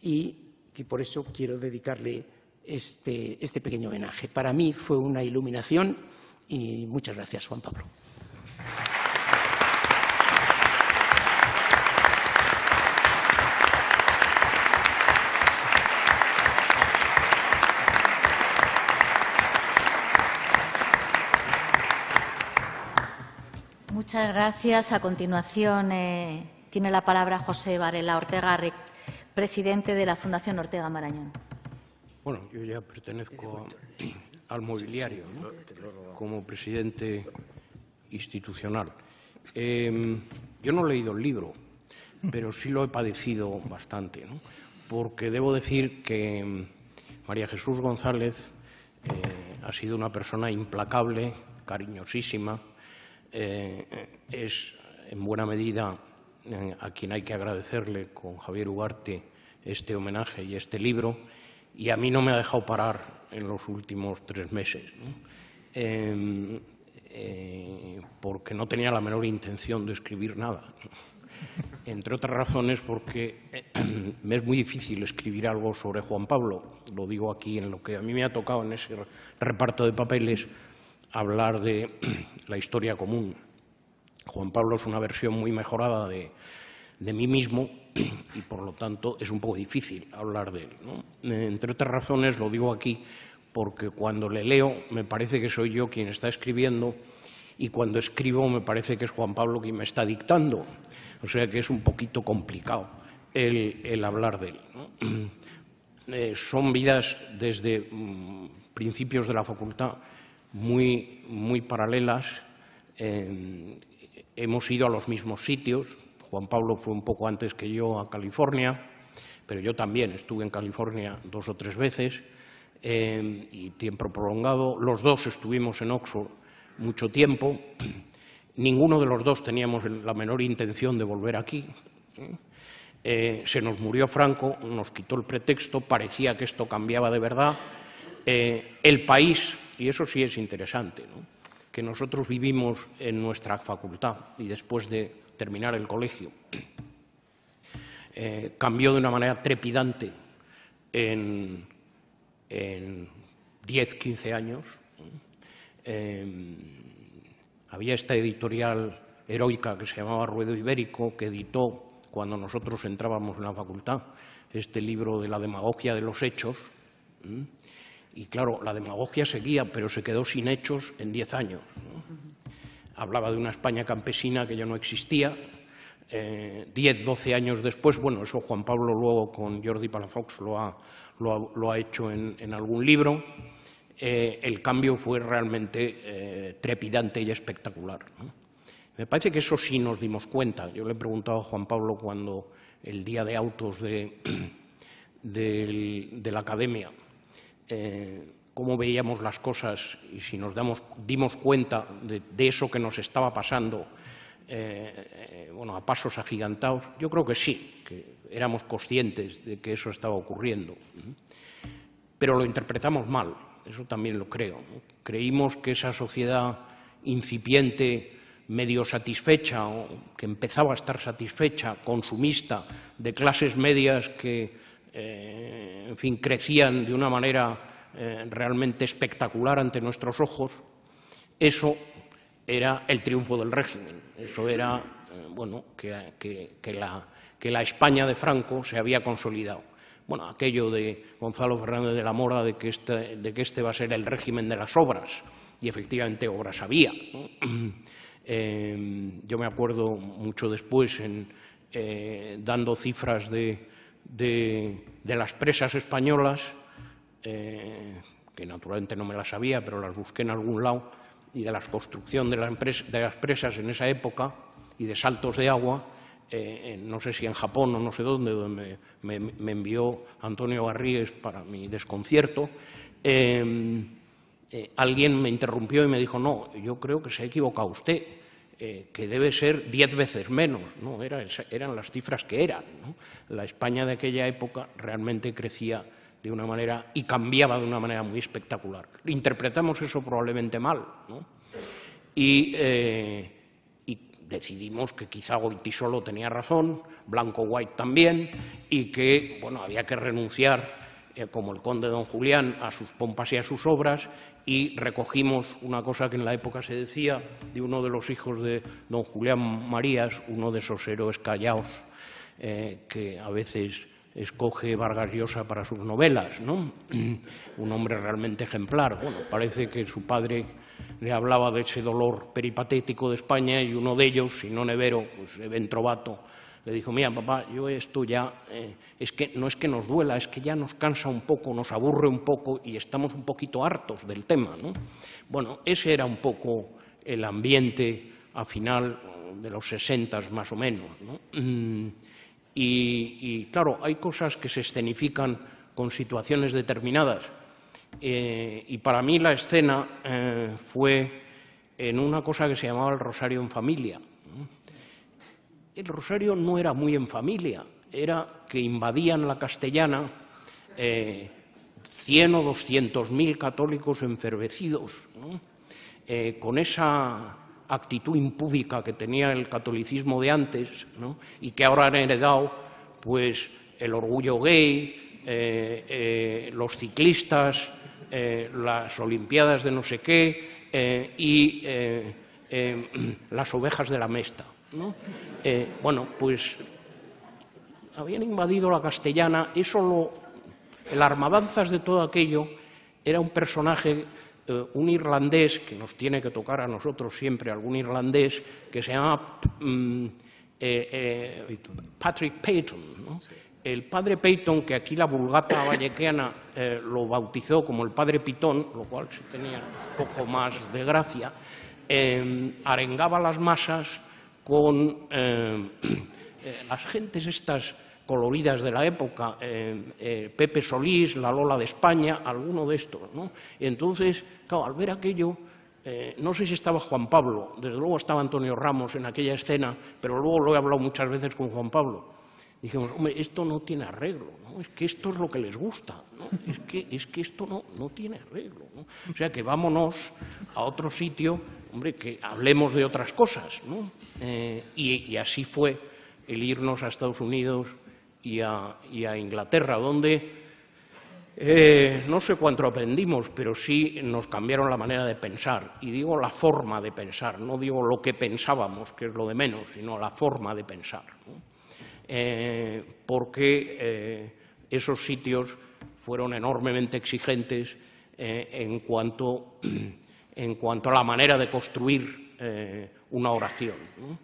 y que por eso quiero dedicarle este, este pequeño homenaje. Para mí fue una iluminación y muchas gracias, Juan Pablo. Muchas gracias. A continuación eh, tiene la palabra José Varela Ortega, presidente de la Fundación Ortega Marañón. Bueno, yo ya pertenezco al mobiliario, ¿no?, como presidente institucional. Eh, yo no he leído el libro, pero sí lo he padecido bastante, ¿no?, porque debo decir que María Jesús González eh, ha sido una persona implacable, cariñosísima. Eh, es en buena medida eh, a quien hay que agradecerle con Javier Ugarte este homenaje y este libro, y a mí no me ha dejado parar en los últimos tres meses, ¿no? Eh, eh, porque no tenía la menor intención de escribir nada, entre otras razones porque eh, me es muy difícil escribir algo sobre Juan Pablo, lo digo aquí en lo que a mí me ha tocado en ese reparto de papeles, hablar de la historia común. Juan Pablo es una versión muy mejorada de, de mí mismo y, por lo tanto, es un poco difícil hablar de él, ¿no? Entre otras razones, lo digo aquí porque cuando le leo me parece que soy yo quien está escribiendo y cuando escribo me parece que es Juan Pablo quien me está dictando. O sea que es un poquito complicado el, el hablar de él, ¿no? Eh, son vidas desde mmm, principios de la facultad muy, muy paralelas, eh, hemos ido a los mismos sitios. Juan Pablo fue un poco antes que yo a California, pero yo también estuve en California dos o tres veces eh, y tiempo prolongado. Los dos estuvimos en Oxford mucho tiempo. Ninguno de los dos teníamos la menor intención de volver aquí. Eh, se nos murió Franco, nos quitó el pretexto, parecía que esto cambiaba de verdad. Eh, el país, y eso sí es interesante, ¿no?, que nosotros vivimos en nuestra facultad y después de terminar el colegio, eh, cambió de una manera trepidante en, en diez, quince años. Eh, había esta editorial heroica que se llamaba Ruedo Ibérico, que editó, cuando nosotros entrábamos en la facultad, este libro de la demagogia de los hechos. ¿eh? Y claro, la demagogia seguía, pero se quedó sin hechos en diez años, ¿no? Hablaba de una España campesina que ya no existía. Eh, diez, doce años después, bueno, eso Juan Pablo luego con Jordi Palafox lo ha, lo ha, lo ha hecho en, en algún libro. Eh, el cambio fue realmente eh, trepidante y espectacular, ¿no? Me parece que eso sí nos dimos cuenta. Yo le he preguntado a Juan Pablo cuando el día de autos de, de, de la academia, Eh, cómo veíamos las cosas y si nos damos, dimos cuenta de, de eso que nos estaba pasando eh, eh, bueno, a pasos agigantados. Yo creo que sí, que éramos conscientes de que eso estaba ocurriendo, pero lo interpretamos mal, eso también lo creo, ¿no? Creímos que esa sociedad incipiente, medio satisfecha, o que empezaba a estar satisfecha, consumista, de clases medias que Eh, en fin, crecían de una manera eh, realmente espectacular ante nuestros ojos, eso era el triunfo del régimen. Eso era, eh, bueno, que, que, que, la, que la España de Franco se había consolidado. Bueno, aquello de Gonzalo Fernández de la Mora, de que este, de que este va a ser el régimen de las obras, y efectivamente obras había, ¿no? Eh, yo me acuerdo mucho después, en, eh, dando cifras de... De, de las presas españolas, eh, que naturalmente no me las sabía, pero las busqué en algún lado, y de la construcción de las presas en esa época y de saltos de agua, eh, no sé si en Japón o no sé dónde, donde me, me, me envió Antonio Garríguez para mi desconcierto, eh, eh, alguien me interrumpió y me dijo, no, yo creo que se ha equivocado usted, eh, que debe ser diez veces menos, ¿no? Era, eran las cifras que eran, ¿no? La España de aquella época realmente crecía de una manera y cambiaba de una manera muy espectacular. Interpretamos eso probablemente mal, ¿no? Y, eh, y decidimos que quizá Goitisolo tenía razón, Blanco White también, y que bueno, había que renunciar, eh, como el conde don Julián, a sus pompas y a sus obras, y recogimos una cosa que en la época se decía de uno de los hijos de don Julián Marías, uno de esos héroes callaos eh, que a veces escoge Vargas Llosa para sus novelas, ¿no? Un hombre realmente ejemplar. Bueno, parece que su padre le hablaba de ese dolor peripatético de España y uno de ellos, si no Nevero, pues Ventrovato, le dijo, mira, papá, yo esto ya, eh, es que no es que nos duela, es que ya nos cansa un poco, nos aburre un poco y estamos un poquito hartos del tema, ¿no? Bueno, ese era un poco el ambiente a final de los sesentas más o menos, ¿no? Y, y, claro, hay cosas que se escenifican con situaciones determinadas. Eh, y para mí la escena eh, fue en una cosa que se llamaba el Rosario en familia. El Rosario no era muy en familia, era que invadían la Castellana eh, cien o doscientos mil católicos enfervecidos, ¿no? Eh, con esa actitud impúdica que tenía el catolicismo de antes, ¿no? Y que ahora han heredado pues, el orgullo gay, eh, eh, los ciclistas, eh, las olimpiadas de no sé qué eh, y eh, eh, las ovejas de la Mesta, ¿no? Eh, bueno, pues habían invadido la Castellana, eso lo, el armadanzas de todo aquello era un personaje, un irlandés, que nos tiene que tocar a nosotros siempre, algún irlandés, que se llama um, eh, eh, Patrick Peyton, ¿no? Sí. El padre Peyton, que aquí la vulgata vallecana eh, lo bautizó como el padre Pitón, lo cual sí tenía poco más de gracia, eh, arengaba las masas con eh, las gentes estas coloridas de la época, eh, eh, Pepe Solís, la Lola de España, alguno de estos, ¿no? Y entonces, claro, al ver aquello, eh, no sé si estaba Juan Pablo, desde luego estaba Antonio Ramos en aquella escena, pero luego lo he hablado muchas veces con Juan Pablo. Dijimos, hombre, esto no tiene arreglo, ¿no? Es que esto es lo que les gusta, ¿no? Es que, es que esto no, no tiene arreglo, ¿no? O sea, que vámonos a otro sitio, hombre, que hablemos de otras cosas, ¿no? Eh, y, y así fue el irnos a Estados Unidos y a, y a Inglaterra, donde eh, no sé cuánto aprendimos, pero sí nos cambiaron la manera de pensar. Y digo la forma de pensar, no digo lo que pensábamos, que es lo de menos, sino la forma de pensar, ¿no? Eh, porque eh, esos sitios fueron enormemente exigentes eh, en, cuanto, en cuanto a la manera de construir eh, una oración, ¿no?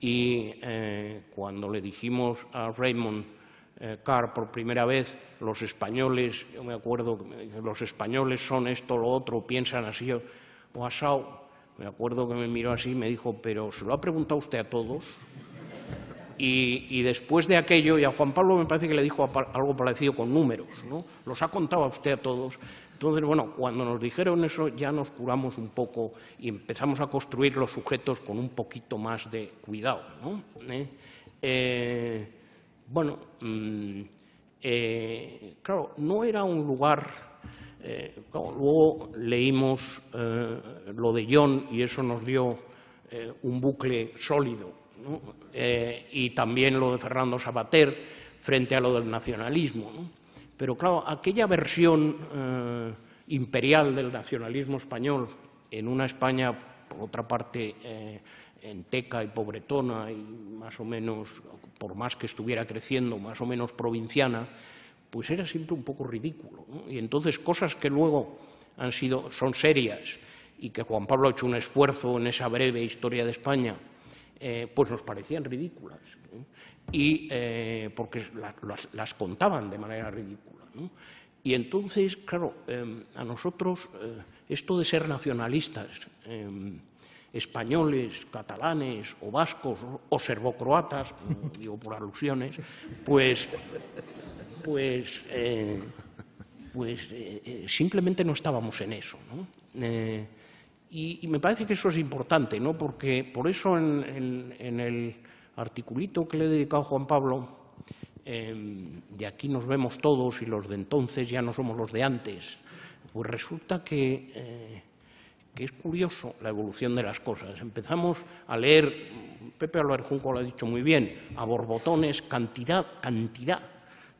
Y eh, cuando le dijimos a Raymond eh, Carr por primera vez, los españoles, yo me acuerdo que me dicen, los españoles son esto, lo otro, piensan así, o asao, me acuerdo que me miró así y me dijo, pero ¿se lo ha preguntado usted a todos? Y, y después de aquello, y a Juan Pablo me parece que le dijo algo parecido con números, ¿no? Los ha contado a usted a todos. Entonces, bueno, cuando nos dijeron eso ya nos curamos un poco y empezamos a construir los sujetos con un poquito más de cuidado, ¿no? Eh, eh, bueno, eh, claro, no era un lugar. Eh, claro, luego leímos eh, lo de Jon y eso nos dio eh, un bucle sólido, ¿no? Eh, y también lo de Fernando Savater frente a lo del nacionalismo, ¿no? Pero claro, aquella versión eh, imperial del nacionalismo español en una España, por otra parte, eh, enteca y pobretona y más o menos, por más que estuviera creciendo, más o menos provinciana, pues era siempre un poco ridículo, ¿no? Y entonces cosas que luego han sido, son serias y que Juan Pablo ha hecho un esfuerzo en esa breve historia de España, eh, pues nos parecían ridículas, ¿eh? Y eh, porque las, las, las contaban de manera ridícula, ¿no? Y entonces, claro, eh, a nosotros eh, esto de ser nacionalistas, eh, españoles, catalanes o vascos o serbocroatas, digo por alusiones, pues, pues, eh, pues eh, simplemente no estábamos en eso, ¿no? Eh, y, y me parece que eso es importante, ¿no? Porque por eso en, en, en el articulito que le he dedicado a Juan Pablo, eh, de aquí nos vemos todos y los de entonces ya no somos los de antes, pues resulta que... Eh, que es curioso la evolución de las cosas. Empezamos a leer, Pepe Álvarez Junco lo ha dicho muy bien, a borbotones, cantidad, cantidad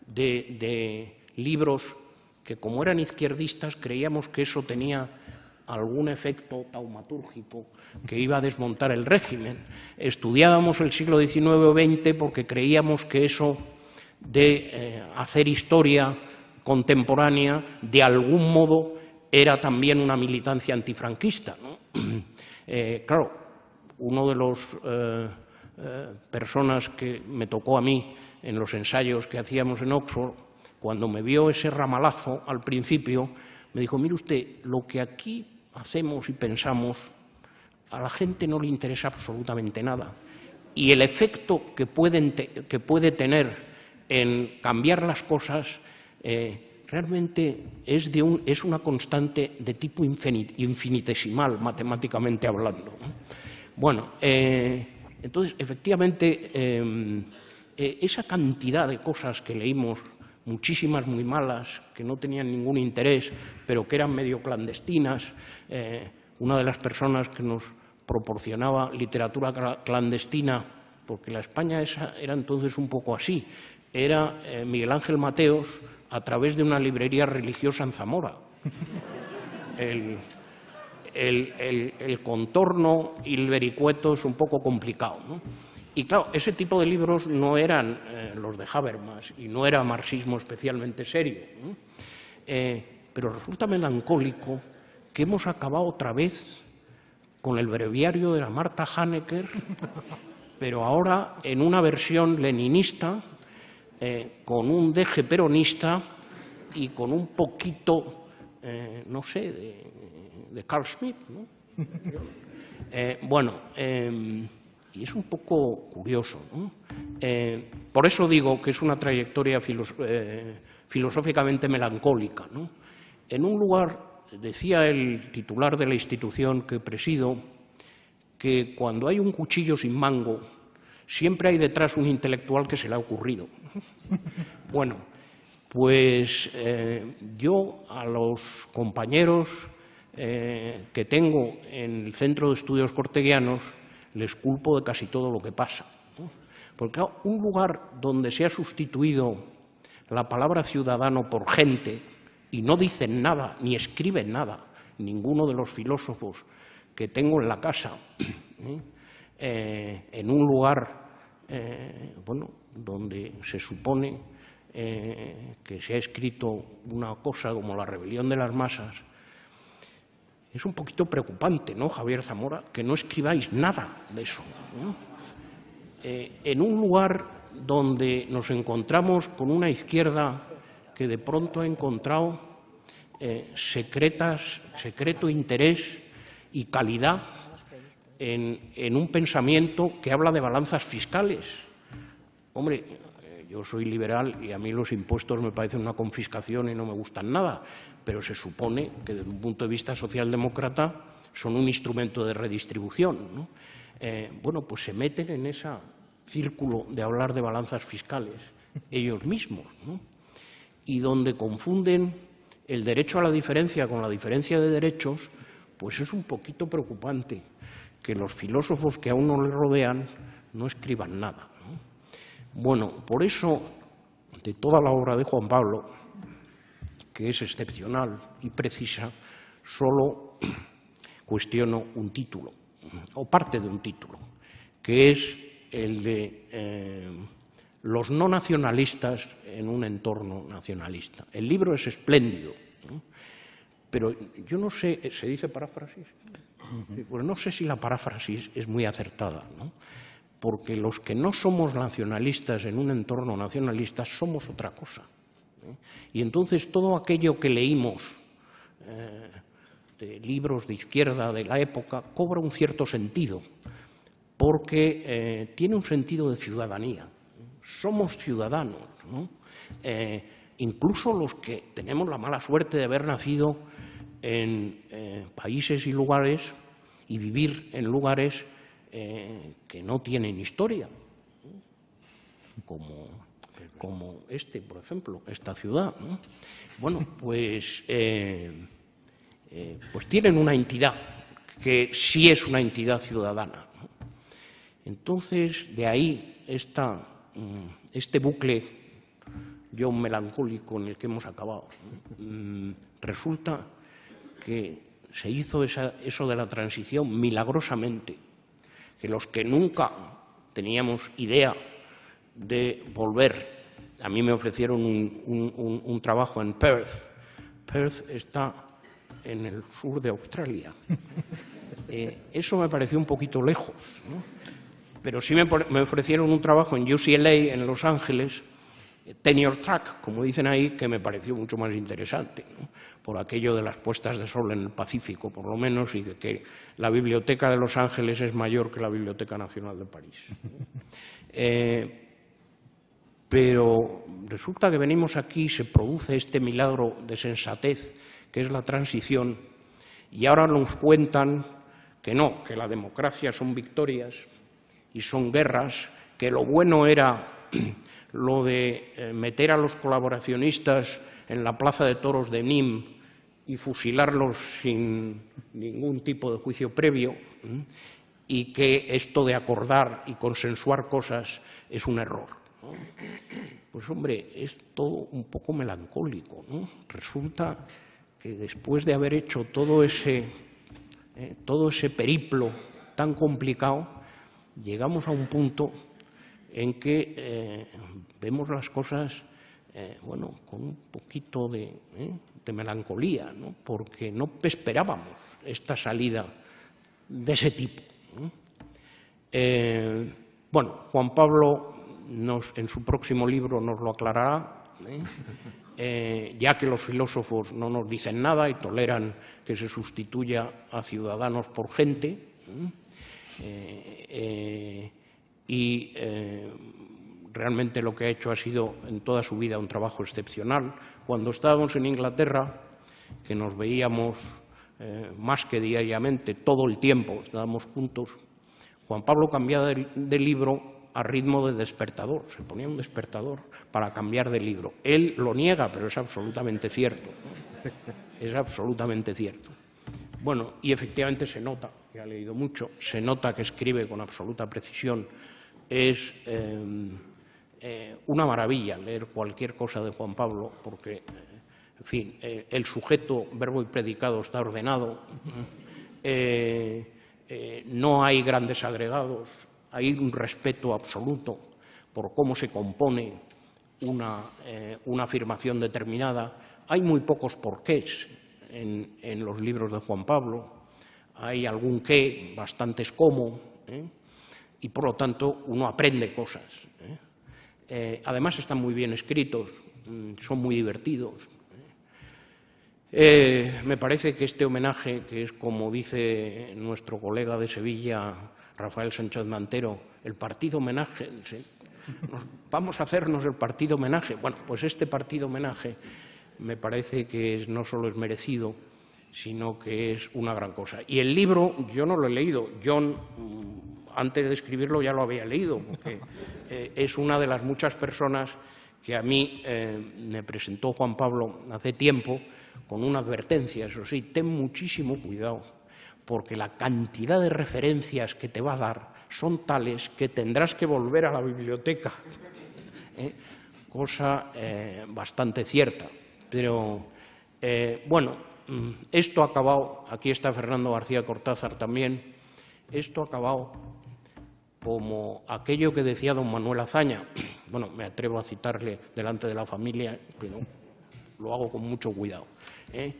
de, de libros que, como eran izquierdistas, creíamos que eso tenía algún efecto taumatúrgico que iba a desmontar el régimen. Estudiábamos el siglo diecinueve o veinte porque creíamos que eso de eh, hacer historia contemporánea, de algún modo, era también una militancia antifranquista, ¿no? Eh, claro, uno de los eh, eh, personas que me tocó a mí en los ensayos que hacíamos en Oxford, cuando me vio ese ramalazo al principio, me dijo, mire usted, lo que aquí hacemos y pensamos, a la gente no le interesa absolutamente nada. Y el efecto que, pueden te- que puede tener en cambiar las cosas... Eh, realmente es, de un, es una constante de tipo infinit, infinitesimal, matemáticamente hablando. Bueno, eh, entonces, efectivamente, eh, eh, esa cantidad de cosas que leímos, muchísimas muy malas, que no tenían ningún interés, pero que eran medio clandestinas, eh, una de las personas que nos proporcionaba literatura clandestina, porque la España esa era entonces un poco así, era eh, Miguel Ángel Mateos, a través de una librería religiosa en Zamora. El, el, el, el contorno y el vericueto es un poco complicado, ¿no? Y claro, ese tipo de libros no eran eh, los de Habermas y no era marxismo especialmente serio, ¿no? Eh, pero resulta melancólico que hemos acabado otra vez con el breviario de la Marta Hanecker, pero ahora en una versión leninista, Eh, con un deje peronista y con un poquito, eh, no sé, de, de Carl Schmitt, ¿no? Eh, bueno, eh, y es un poco curioso, ¿no? Eh, por eso digo que es una trayectoria filos eh, filosóficamente melancólica, ¿no? En un lugar, decía el titular de la institución que presido, que cuando hay un cuchillo sin mango, siempre hay detrás un intelectual que se le ha ocurrido. Bueno, pues eh, yo a los compañeros eh, que tengo en el Centro de Estudios Corteguianos les culpo de casi todo lo que pasa, ¿no? Porque claro, un lugar donde se ha sustituido la palabra ciudadano por gente y no dicen nada, ni escriben nada, ninguno de los filósofos que tengo en la casa, ¿eh? Eh, en un lugar eh, bueno, donde se supone eh, que se ha escrito una cosa como la rebelión de las masas, es un poquito preocupante, ¿no, Javier Zamora? Que no escribáis nada de eso, ¿no? Eh, en un lugar donde nos encontramos con una izquierda que de pronto ha encontrado eh, secretas, secreto interés y calidad En, en un pensamiento que habla de balanzas fiscales. Hombre, yo soy liberal y a mí los impuestos me parecen una confiscación y no me gustan nada, pero se supone que desde un punto de vista socialdemócrata son un instrumento de redistribución, ¿no? Eh, bueno, pues se meten en ese círculo de hablar de balanzas fiscales ellos mismos, ¿no? Y donde confunden el derecho a la diferencia con la diferencia de derechos, pues es un poquito preocupante que los filósofos que a uno le rodean no escriban nada, ¿no? Bueno, por eso, de toda la obra de Juan Pablo, que es excepcional y precisa, solo cuestiono un título, o parte de un título, que es el de eh, los no nacionalistas en un entorno nacionalista. El libro es espléndido, ¿no? Pero yo no sé, ¿se dice paráfrasis? Pues no sé si la paráfrasis es muy acertada, ¿no? Porque los que no somos nacionalistas en un entorno nacionalista somos otra cosa, ¿eh? Y entonces todo aquello que leímos eh, de libros de izquierda de la época cobra un cierto sentido, porque eh, tiene un sentido de ciudadanía. Somos ciudadanos, ¿no? Eh, incluso los que tenemos la mala suerte de haber nacido en eh, países y lugares y vivir en lugares eh, que no tienen historia, ¿no? Como, como este, por ejemplo, esta ciudad, ¿no? Bueno, pues, eh, eh, pues tienen una entidad que sí es una entidad ciudadana, ¿no? Entonces, de ahí está este bucle yo melancólico en el que hemos acabado. Resulta que se hizo esa, eso de la transición milagrosamente, que los que nunca teníamos idea de volver, a mí me ofrecieron un, un, un, un trabajo en Perth. Perth está en el sur de Australia. Eh, eso me pareció un poquito lejos, ¿no? Pero sí me, me ofrecieron un trabajo en U C L A, en Los Ángeles, tenure track, como dicen ahí, que me pareció mucho más interesante, ¿no? Por aquello de las puestas de sol en el Pacífico, por lo menos, y de que la biblioteca de Los Ángeles es mayor que la Biblioteca Nacional de París. Eh, pero resulta que venimos aquí, se produce este milagro de sensatez, que es la transición, y ahora nos cuentan que no, que la democracia son victorias y son guerras, que lo bueno era lo de meter a los colaboracionistas en la plaza de toros de Nîmes y fusilarlos sin ningún tipo de juicio previo, y que esto de acordar y consensuar cosas es un error, ¿no? Pues hombre, es todo un poco melancólico, ¿no? Resulta que después de haber hecho todo ese, eh, todo ese periplo tan complicado, llegamos a un punto en que eh, vemos las cosas eh, bueno, con un poquito de, eh, de melancolía, ¿no? Porque no esperábamos esta salida de ese tipo, ¿no? Eh, bueno, Juan Pablo nos, en su próximo libro nos lo aclarará, ¿eh? Eh, ya que los filósofos no nos dicen nada y toleran que se sustituya a ciudadanos por gente, ¿eh? Eh, eh, y eh, realmente lo que ha hecho ha sido en toda su vida un trabajo excepcional. Cuando estábamos en Inglaterra, que nos veíamos eh, más que diariamente, todo el tiempo estábamos juntos, Juan Pablo cambiaba de, de libro a ritmo de despertador, se ponía un despertador para cambiar de libro. Él lo niega, pero es absolutamente cierto, ¿no? Es absolutamente cierto. Bueno, y efectivamente se nota, que ha leído mucho, se nota que escribe con absoluta precisión. Es eh, eh, una maravilla leer cualquier cosa de Juan Pablo, porque, eh, en fin, eh, el sujeto, verbo y predicado está ordenado, eh, eh, no hay grandes agregados, hay un respeto absoluto por cómo se compone una, eh, una afirmación determinada. Hay muy pocos porqués En, en los libros de Juan Pablo, hay algún qué, bastantes cómo, ¿eh? Y por lo tanto uno aprende cosas, ¿eh? Eh, además están muy bien escritos, son muy divertidos. Eh, me parece que este homenaje, que es como dice nuestro colega de Sevilla, Rafael Sánchez Mantero, el partido homenaje, ¿sí? Nos, vamos a hacernos el partido homenaje. Bueno, pues este partido homenaje me parece que es, no solo es merecido, sino que es una gran cosa. Y el libro yo no lo he leído. Jon, antes de escribirlo, ya lo había leído, porque eh, es una de las muchas personas que a mí eh, me presentó Juan Pablo hace tiempo con una advertencia, eso sí, ten muchísimo cuidado, porque la cantidad de referencias que te va a dar son tales que tendrás que volver a la biblioteca, ¿eh? Cosa eh, bastante cierta. Pero, eh, bueno, esto ha acabado, aquí está Fernando García Cortázar también, esto ha acabado como aquello que decía don Manuel Azaña. Bueno, me atrevo a citarle delante de la familia, pero lo hago con mucho cuidado, ¿eh?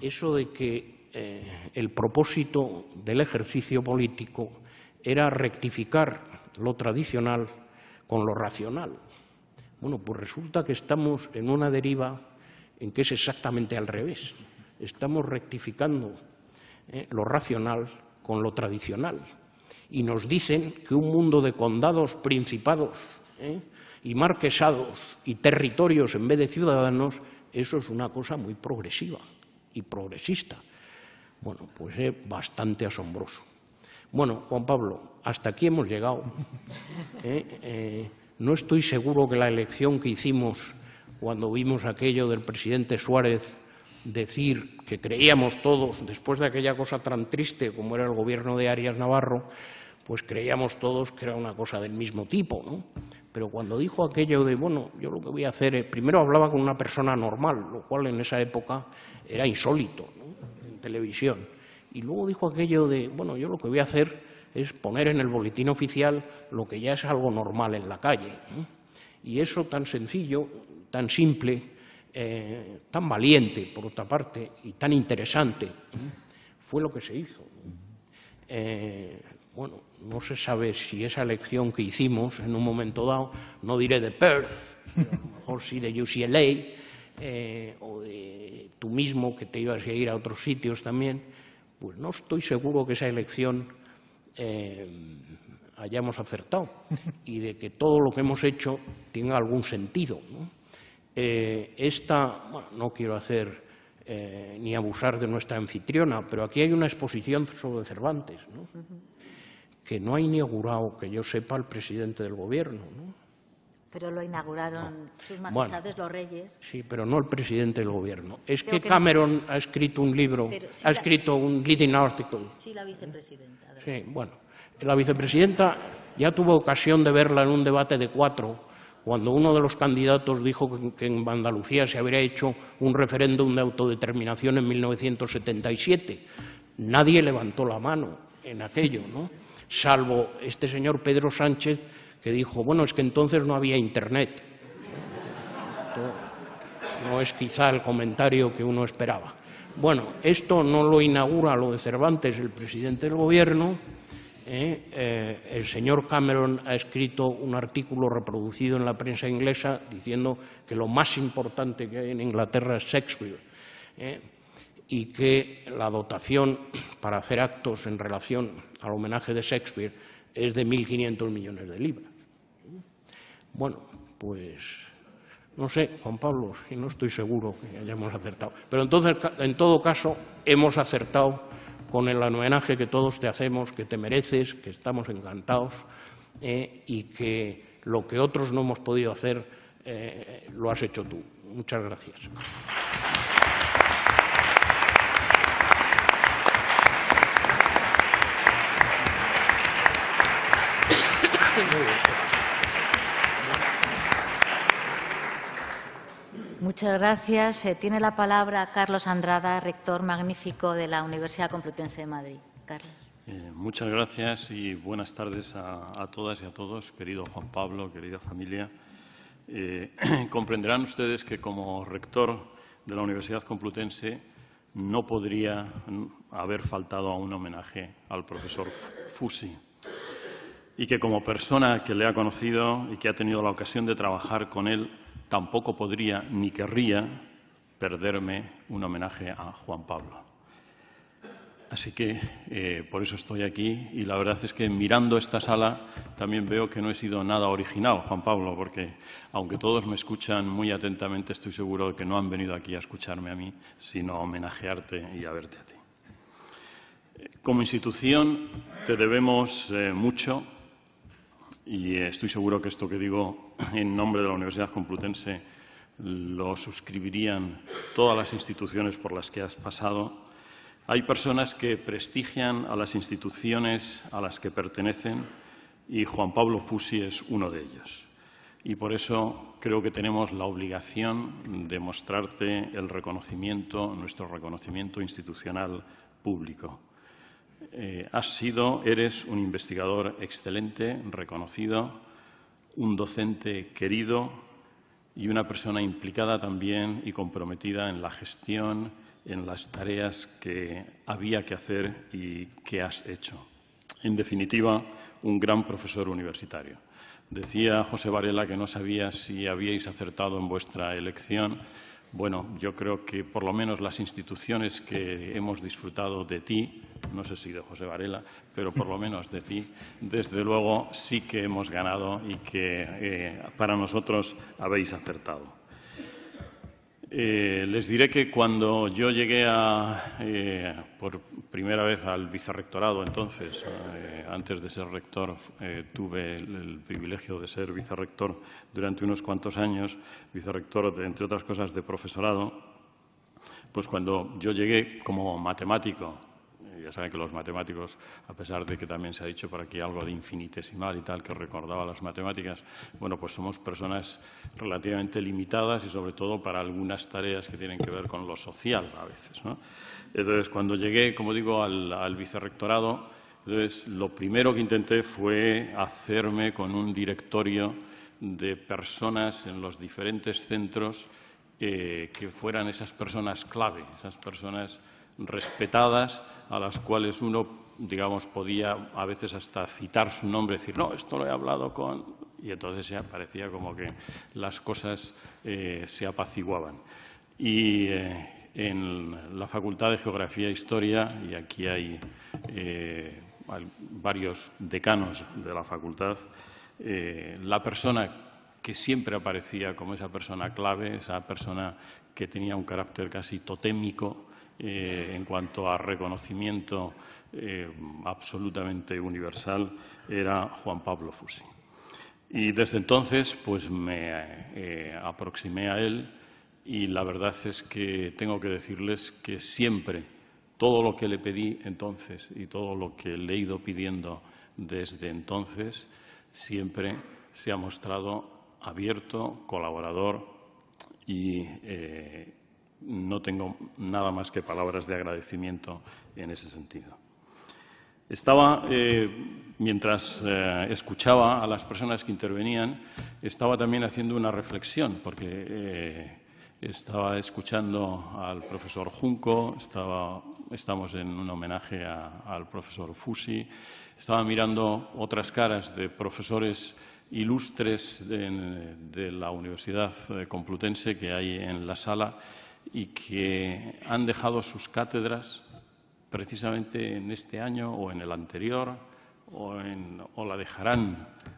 Eso de que eh, el propósito del ejercicio político era rectificar lo tradicional con lo racional. Bueno, pues resulta que estamos en una deriva en que es exactamente al revés. Estamos rectificando eh, lo racional con lo tradicional. Y nos dicen que un mundo de condados, principados eh, y marquesados y territorios en vez de ciudadanos, eso es una cosa muy progresiva y progresista. Bueno, pues es eh, bastante asombroso. Bueno, Juan Pablo, hasta aquí hemos llegado. Eh, eh, no estoy seguro que la elección que hicimos cuando vimos aquello del presidente Suárez decir que creíamos todos, después de aquella cosa tan triste como era el gobierno de Arias Navarro, pues creíamos todos que era una cosa del mismo tipo, ¿no? Pero cuando dijo aquello de, bueno, yo lo que voy a hacer es... Primero hablaba con una persona normal, lo cual en esa época era insólito, ¿no?, en televisión. Y luego dijo aquello de, bueno, yo lo que voy a hacer es poner en el boletín oficial lo que ya es algo normal en la calle, ¿no? Y eso tan sencillo, tan simple... Eh, tan valiente, por otra parte, y tan interesante, fue lo que se hizo. Eh, bueno, no se sabe si esa elección que hicimos en un momento dado, no diré de Perth, pero a lo mejor sí de U C L A, eh, o de tú mismo, que te ibas a ir a otros sitios también, pues no estoy seguro que esa elección eh, hayamos acertado y de que todo lo que hemos hecho tenga algún sentido, ¿no? Eh, esta, bueno, no quiero hacer eh, ni abusar de nuestra anfitriona, pero aquí hay una exposición sobre Cervantes, ¿no? Uh-huh. Que no ha inaugurado, que yo sepa, el presidente del gobierno, ¿no? Pero lo inauguraron no. sus majestades, bueno, los reyes. Sí, pero no el presidente del gobierno. Es Creo que Cameron que no. ha escrito un libro, pero, sí, ha escrito la, un leading article. Sí, la vicepresidenta. Sí, bueno, la vicepresidenta ya tuvo ocasión de verla en un debate de cuatro, cuando uno de los candidatos dijo que en Andalucía se habría hecho un referéndum de autodeterminación en mil novecientos setenta y siete. Nadie levantó la mano en aquello, ¿no? Salvo este señor Pedro Sánchez, que dijo, bueno, es que entonces no había Internet. No es quizá el comentario que uno esperaba. Bueno, esto no lo inaugura lo de Cervantes, el presidente del Gobierno. Eh, eh, el señor Cameron ha escrito un artículo reproducido en la prensa inglesa diciendo que lo más importante que hay en Inglaterra es Shakespeare eh, y que la dotación para hacer actos en relación al homenaje de Shakespeare es de mil quinientos millones de libras. Bueno, pues no sé, Juan Pablo, si no estoy seguro que hayamos acertado. Pero entonces, en todo caso, hemos acertado con el homenaje que todos te hacemos, que te mereces, que estamos encantados eh, y que lo que otros no hemos podido hacer eh, lo has hecho tú. Muchas gracias. Muchas gracias. Tiene la palabra Carlos Andradas, rector magnífico de la Universidad Complutense de Madrid. Carlos. Eh, muchas gracias y buenas tardes a, a todas y a todos, querido Juan Pablo, querida familia. Eh, comprenderán ustedes que como rector de la Universidad Complutense no podría haber faltado a un homenaje al profesor Fusi. Y que como persona que le ha conocido y que ha tenido la ocasión de trabajar con él, tampoco podría ni querría perderme un homenaje a Juan Pablo. Así que eh, por eso estoy aquí y la verdad es que mirando esta sala también veo que no he sido nada original, Juan Pablo, porque aunque todos me escuchan muy atentamente, estoy seguro de que no han venido aquí a escucharme a mí, sino a homenajearte y a verte a ti. Como institución te debemos eh, mucho. Y estoy seguro que esto que digo en nombre de la Universidad Complutense lo suscribirían todas las instituciones por las que has pasado. Hay personas que prestigian a las instituciones a las que pertenecen y Juan Pablo Fusi es uno de ellos. Y por eso creo que tenemos la obligación de mostrarte el reconocimiento, nuestro reconocimiento institucional público. Eh, has sido, eres un investigador excelente, reconocido, un docente querido y una persona implicada también y comprometida en la gestión, en las tareas que había que hacer y que has hecho. En definitiva, un gran profesor universitario. Decía José Varela que no sabía si habíais acertado en vuestra elección. Bueno, yo creo que por lo menos las instituciones que hemos disfrutado de ti, no sé si de José Varela, pero por lo menos de ti, desde luego sí que hemos ganado y que eh, para nosotros habéis acertado. Eh, les diré que cuando yo llegué a, eh, por primera vez al vicerrectorado, entonces, eh, antes de ser rector, eh, tuve el, el privilegio de ser vicerrector durante unos cuantos años, vicerrector, de, entre otras cosas, de profesorado, pues cuando yo llegué como matemático, ya saben que los matemáticos, a pesar de que también se ha dicho por aquí algo de infinitesimal y tal, que recordaba las matemáticas, bueno, pues somos personas relativamente limitadas y sobre todo para algunas tareas que tienen que ver con lo social a veces, ¿no? Entonces, cuando llegué, como digo, al, al vicerrectorado, entonces lo primero que intenté fue hacerme con un directorio de personas en los diferentes centros eh, que fueran esas personas clave, esas personas respetadas, a las cuales uno, digamos, podía a veces hasta citar su nombre, decir, no, esto lo he hablado con... Y entonces ya parecía como que las cosas eh, se apaciguaban. Y eh, en la Facultad de Geografía e Historia, y aquí hay eh, varios decanos de la facultad, eh, la persona que siempre aparecía como esa persona clave, esa persona que tenía un carácter casi totémico, Eh, en cuanto a reconocimiento eh, absolutamente universal, era Juan Pablo Fusi. Y desde entonces pues me eh, aproximé a él y la verdad es que tengo que decirles que siempre todo lo que le pedí entonces y todo lo que le he ido pidiendo desde entonces siempre se ha mostrado abierto, colaborador y eh, no tengo nada más que palabras de agradecimiento en ese sentido. Estaba, eh, mientras eh, escuchaba a las personas que intervenían, estaba también haciendo una reflexión, porque eh, estaba escuchando al profesor Junco, estaba, estamos en un homenaje a, al profesor Fusi, estaba mirando otras caras de profesores ilustres de, de la Universidad Complutense que hay en la sala, y que han dejado sus cátedras precisamente en este año o en el anterior o, en, o la dejarán,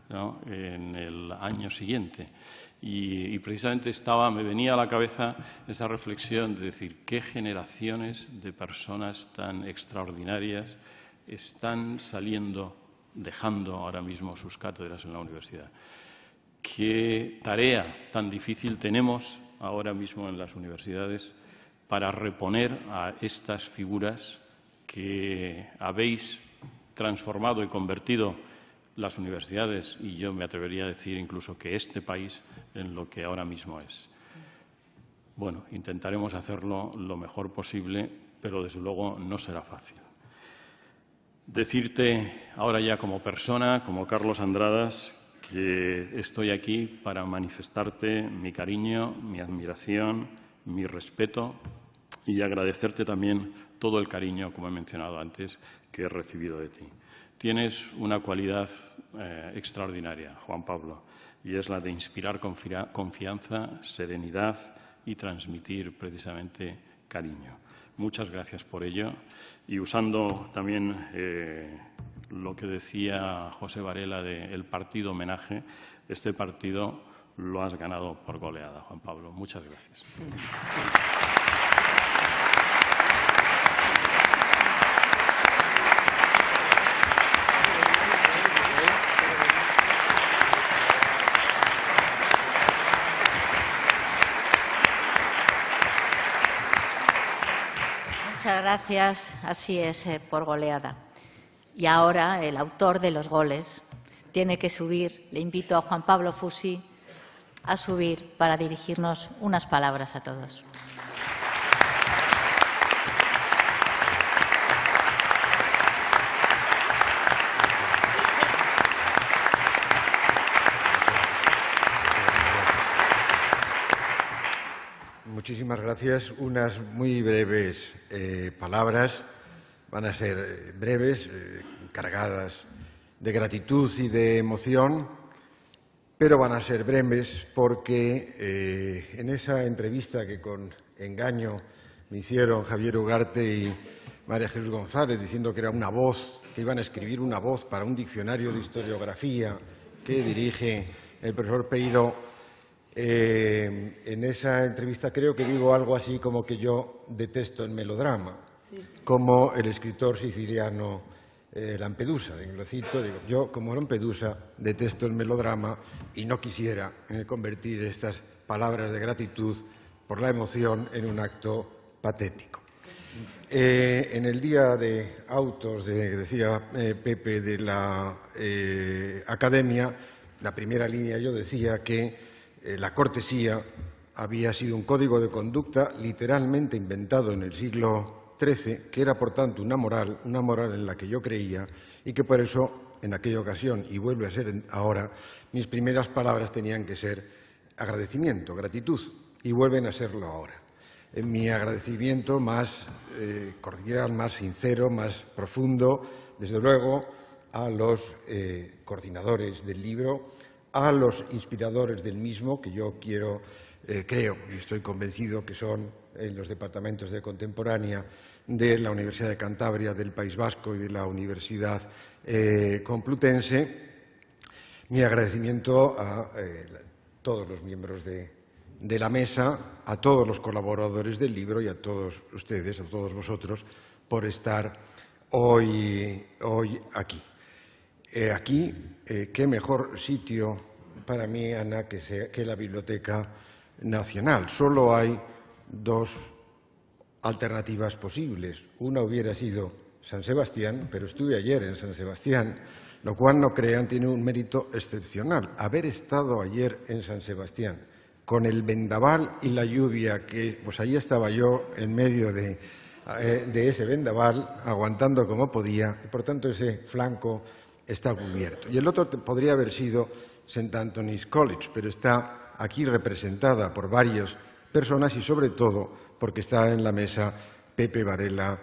¿no?, en el año siguiente. Y, y precisamente estaba, me venía a la cabeza esa reflexión de decir qué generaciones de personas tan extraordinarias están saliendo, dejando ahora mismo sus cátedras en la universidad. Qué tarea tan difícil tenemos ahora mismo en las universidades para reponer a estas figuras que habéis transformado y convertido las universidades, y yo me atrevería a decir incluso que este país, en lo que ahora mismo es. Bueno, intentaremos hacerlo lo mejor posible, pero desde luego no será fácil. Decirte ahora ya como persona, como Carlos Andradas, que estoy aquí para manifestarte mi cariño, mi admiración, mi respeto y agradecerte también todo el cariño, como he mencionado antes, que he recibido de ti. Tienes una cualidad eh, extraordinaria, Juan Pablo, y es la de inspirar confianza, serenidad y transmitir precisamente cariño. Muchas gracias por ello. Y usando también eh, lo que decía José Varela del partido homenaje, este partido lo has ganado por goleada, Juan Pablo. Muchas gracias. Muchas gracias, así es, eh, por goleada. Y ahora el autor de los goles tiene que subir, le invito a Juan Pablo Fusi a subir para dirigirnos unas palabras a todos. Muchísimas gracias. Unas muy breves eh, palabras, van a ser breves, eh, cargadas de gratitud y de emoción, pero van a ser breves porque eh, en esa entrevista que con engaño me hicieron Javier Ugarte y María Jesús González diciendo que era una voz, que iban a escribir una voz para un diccionario de historiografía que dirige el profesor Peiro, eh, en esa entrevista creo que digo algo así como que yo detesto el melodrama, sí, como el escritor siciliano eh, Lampedusa. Digo, lo cito, digo, yo como Lampedusa detesto el melodrama y no quisiera eh, convertir estas palabras de gratitud por la emoción en un acto patético. Eh, en el día de autos, de, decía eh, Pepe, de la eh, academia, la primera línea yo decía que eh, la cortesía había sido un código de conducta literalmente inventado en el siglo trece, que era por tanto una moral, una moral en la que yo creía y que por eso en aquella ocasión, y vuelve a ser ahora, mis primeras palabras tenían que ser agradecimiento, gratitud, y vuelven a serlo ahora. Mi agradecimiento más eh, cordial, más sincero, más profundo, desde luego, a los eh, coordinadores del libro, a los inspiradores del mismo, que yo quiero, eh, creo y estoy convencido que son eh, los departamentos de contemporánea de la Universidad de Cantabria, del País Vasco y de la Universidad eh, Complutense. Mi agradecimiento a eh, todos los miembros de de la mesa, a todos los colaboradores del libro y a todos ustedes, a todos vosotros, por estar hoy, hoy aquí. Eh, aquí, eh, qué mejor sitio para mí, Ana, que, sea, que la Biblioteca Nacional. Solo hay dos alternativas posibles. Una hubiera sido San Sebastián, pero estuve ayer en San Sebastián, lo cual, no crean, tiene un mérito excepcional. Haber estado ayer en San Sebastián, con el vendaval y la lluvia, que pues ahí estaba yo en medio de, de ese vendaval, aguantando como podía, y por tanto ese flanco está cubierto. Y el otro podría haber sido St Antony's College, pero está aquí representada por varias personas y sobre todo porque está en la mesa Pepe Varela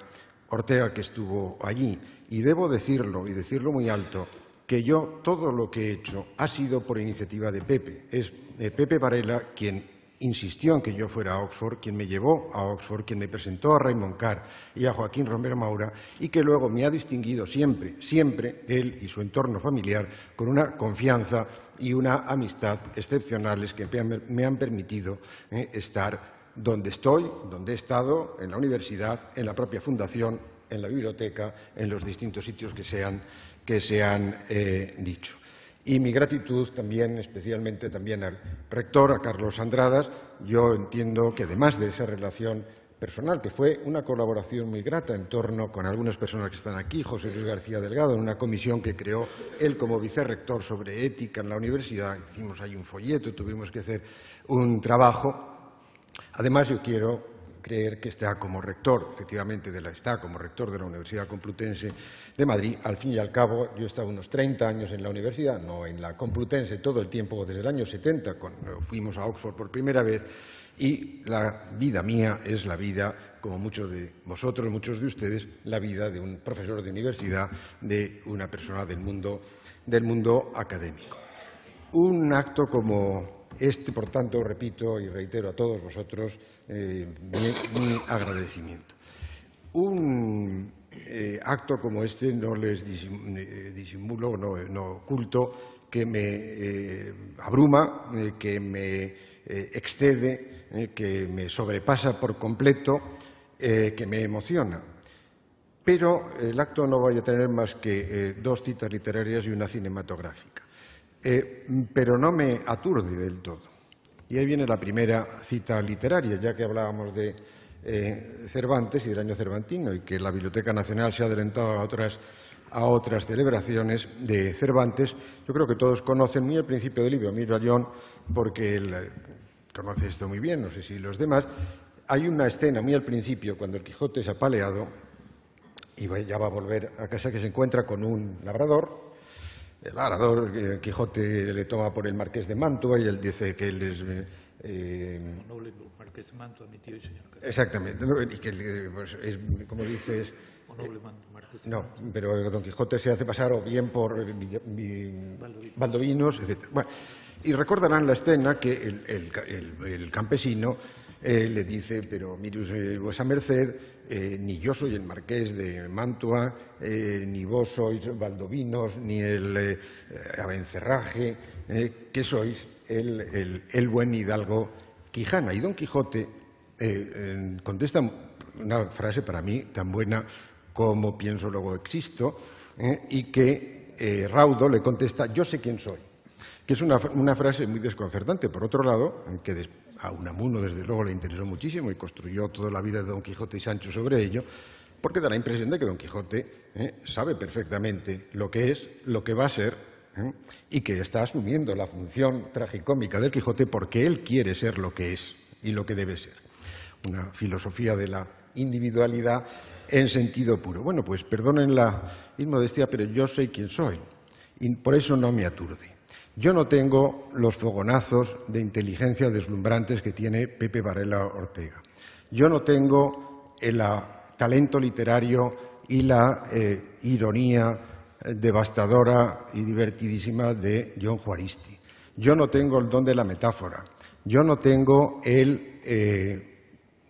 Ortega, que estuvo allí. Y debo decirlo, y decirlo muy alto, que yo todo lo que he hecho ha sido por iniciativa de Pepe. Es Pepe Varela quien insistió en que yo fuera a Oxford, quien me llevó a Oxford, quien me presentó a Raymond Carr y a Joaquín Romero Maura, y que luego me ha distinguido siempre, siempre, él y su entorno familiar, con una confianza y una amistad excepcionales que me han permitido eh, estar donde estoy, donde he estado, en la universidad, en la propia fundación, en la biblioteca, en los distintos sitios que se han que se han eh, dicho. Y mi gratitud también, especialmente también al rector, a Carlos Andradas. Yo entiendo que además de esa relación personal, que fue una colaboración muy grata en torno con algunas personas que están aquí, José Luis García Delgado, en una comisión que creó él como vicerrector sobre ética en la universidad, hicimos ahí un folleto, tuvimos que hacer un trabajo. Además, yo quiero creer que está como rector, efectivamente de la, está como rector de la Universidad Complutense de Madrid. Al fin y al cabo, yo he estado unos treinta años en la universidad, no en la Complutense todo el tiempo, desde el año setenta, cuando fuimos a Oxford por primera vez, y la vida mía es la vida, como muchos de vosotros, muchos de ustedes, la vida de un profesor de universidad, de una persona del mundo, del mundo académico. Un acto como este, por tanto, repito y reitero a todos vosotros eh, mi, mi agradecimiento. Un eh, acto como este no les disimulo, no, no oculto, que me eh, abruma, eh, que me eh, excede, eh, que me sobrepasa por completo, eh, que me emociona. Pero el acto no vaya a tener más que eh, dos citas literarias y una cinematográfica. Eh, pero no me aturde del todo. Y ahí viene la primera cita literaria, ya que hablábamos de eh, Cervantes y del año cervantino, y que la Biblioteca Nacional se ha adelantado a otras, a otras celebraciones de Cervantes. Yo creo que todos conocen muy al principio del libro, miro a Jon porque él conoce esto muy bien, no sé si los demás. Hay una escena muy al principio, cuando el Quijote es apaleado, y ya va a volver a casa, que se encuentra con un labrador, El Arador, Quijote le toma por el Marqués de Mantua y él dice que él es... Eh, Monoble Marqués de Mantua, mi tío y señor. Exactamente, ¿no? Y que pues, es, como dices... Monoble Marqués de Mantua. No, pero don Quijote se hace pasar o bien por Villa, Villa, Valdovinos. Valdovinos, etcétera. Bueno, y recordarán la escena que el, el, el, el campesino eh, le dice, pero mire usted, vuesa merced, Eh, ni yo soy el Marqués de Mantua, eh, ni vos sois Valdovinos, ni el eh, Abencerraje, eh, que sois el, el, el buen hidalgo Quijana. Y don Quijote eh, eh, contesta una frase para mí tan buena como pienso luego existo, eh, y que eh, Raudo le contesta, yo sé quién soy, que es una, una frase muy desconcertante. Por otro lado, que después a Unamuno, desde luego, le interesó muchísimo y construyó toda la vida de don Quijote y Sancho sobre ello, porque da la impresión de que don Quijote eh, sabe perfectamente lo que es, lo que va a ser, eh, y que está asumiendo la función tragicómica del Quijote porque él quiere ser lo que es y lo que debe ser. Una filosofía de la individualidad en sentido puro. Bueno, pues perdonen la inmodestia, pero yo sé quién soy y por eso no me aturde. Yo no tengo los fogonazos de inteligencia deslumbrantes que tiene Pepe Varela Ortega. Yo no tengo el talento literario y la eh, ironía devastadora y divertidísima de Jon Juaristi. Yo no tengo el don de la metáfora. Yo no tengo el, eh,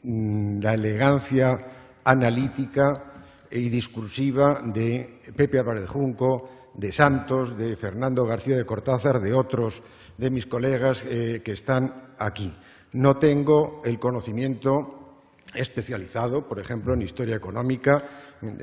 la elegancia analítica y discursiva de Pepe Álvarez Junco, de Santos, de Fernando García de Cortázar, de otros de mis colegas eh, que están aquí. No tengo el conocimiento especializado, por ejemplo, en historia económica,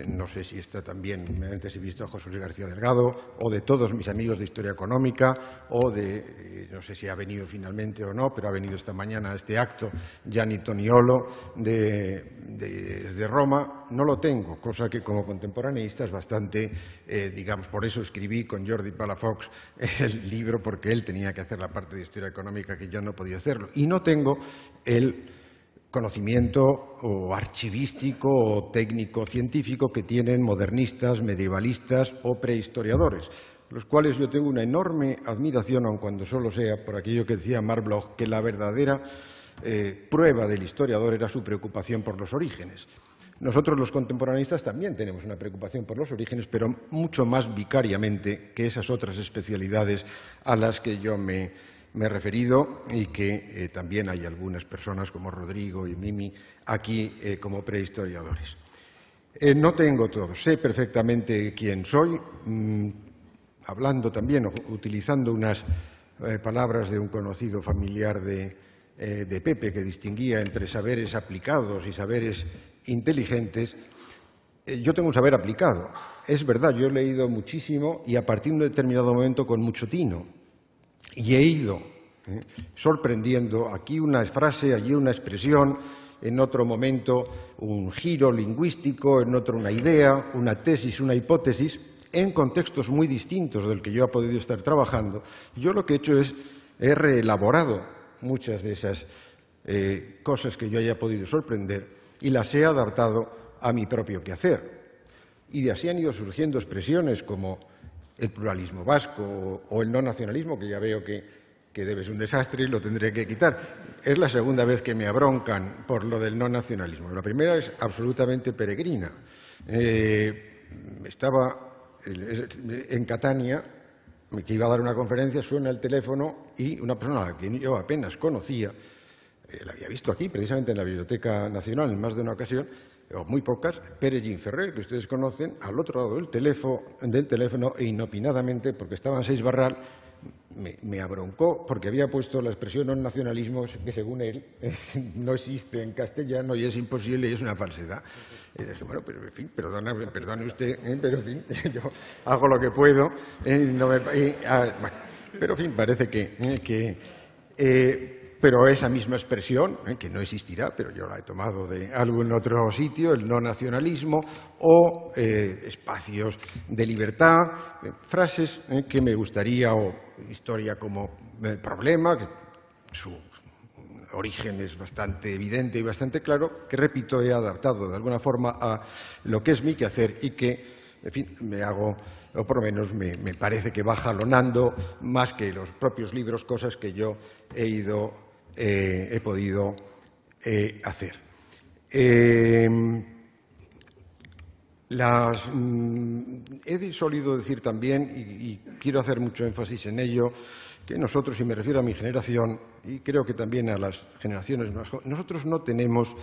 no sé si está también, antes he visto a José Luis García Delgado, o de todos mis amigos de historia económica, o de, eh, no sé si ha venido finalmente o no, pero ha venido esta mañana a este acto, Gianni Toniolo, de, de, desde Roma, no lo tengo, cosa que como contemporaneísta es bastante, eh, digamos, por eso escribí con Jordi Palafox el libro, porque él tenía que hacer la parte de historia económica que yo no podía hacerlo, y no tengo el conocimiento o archivístico o técnico-científico que tienen modernistas, medievalistas o prehistoriadores, los cuales yo tengo una enorme admiración, aun cuando solo sea por aquello que decía Marc Bloch, que la verdadera eh, prueba del historiador era su preocupación por los orígenes. Nosotros los contemporaneistas también tenemos una preocupación por los orígenes, pero mucho más vicariamente que esas otras especialidades a las que yo me... me he referido y que eh, también hay algunas personas como Rodrigo y Mimi aquí eh, como prehistoriadores. Eh, no tengo todo, sé perfectamente quién soy, mmm, hablando también o utilizando unas eh, palabras de un conocido familiar de, eh, de Pepe que distinguía entre saberes aplicados y saberes inteligentes. Eh, yo tengo un saber aplicado, es verdad, yo he leído muchísimo y a partir de un determinado momento con mucho tino. Y he ido eh, sorprendiendo aquí una frase, allí una expresión, en otro momento un giro lingüístico, en otro una idea, una tesis, una hipótesis, en contextos muy distintos del que yo he podido estar trabajando. Yo lo que he hecho es, he reelaborado muchas de esas eh, cosas que yo haya podido sorprender y las he adaptado a mi propio quehacer. Y de así han ido surgiendo expresiones como el pluralismo vasco o el no nacionalismo, que ya veo que, que debe ser un desastre y lo tendré que quitar. Es la segunda vez que me abroncan por lo del no nacionalismo. La primera es absolutamente peregrina. Eh, estaba en Catania, que iba a dar una conferencia, suena el teléfono y una persona a la que yo apenas conocía, eh, la había visto aquí, precisamente en la Biblioteca Nacional, en más de una ocasión, o muy pocas, Perellín Ferrer, que ustedes conocen, al otro lado del teléfono, del teléfono e inopinadamente, porque estaba en Seis Barral, me, me abroncó porque había puesto la expresión no nacionalismo, que según él no existe en castellano y es imposible y es una falsedad. Y dije, bueno, pero en fin, perdóname, perdone usted, ¿eh? Pero en fin, yo hago lo que puedo. ¿eh? No me, eh, ah, bueno, pero en fin, parece que... Eh, que eh, pero esa misma expresión, eh, que no existirá, pero yo la he tomado de algún otro sitio, el no nacionalismo, o eh, espacios de libertad, eh, frases eh, que me gustaría, o historia como eh, problema, que su origen es bastante evidente y bastante claro, que repito, he adaptado de alguna forma a lo que es mi quehacer y que En fin, me hago, o por lo menos me, me parece que va jalonando más que los propios libros, cosas que yo he ido, eh, he podido eh, hacer. Eh, las, mm, he solido decir también, y, y quiero hacer mucho énfasis en ello, que nosotros, y me refiero a mi generación, y creo que también a las generaciones más jóvenes, nosotros no tenemos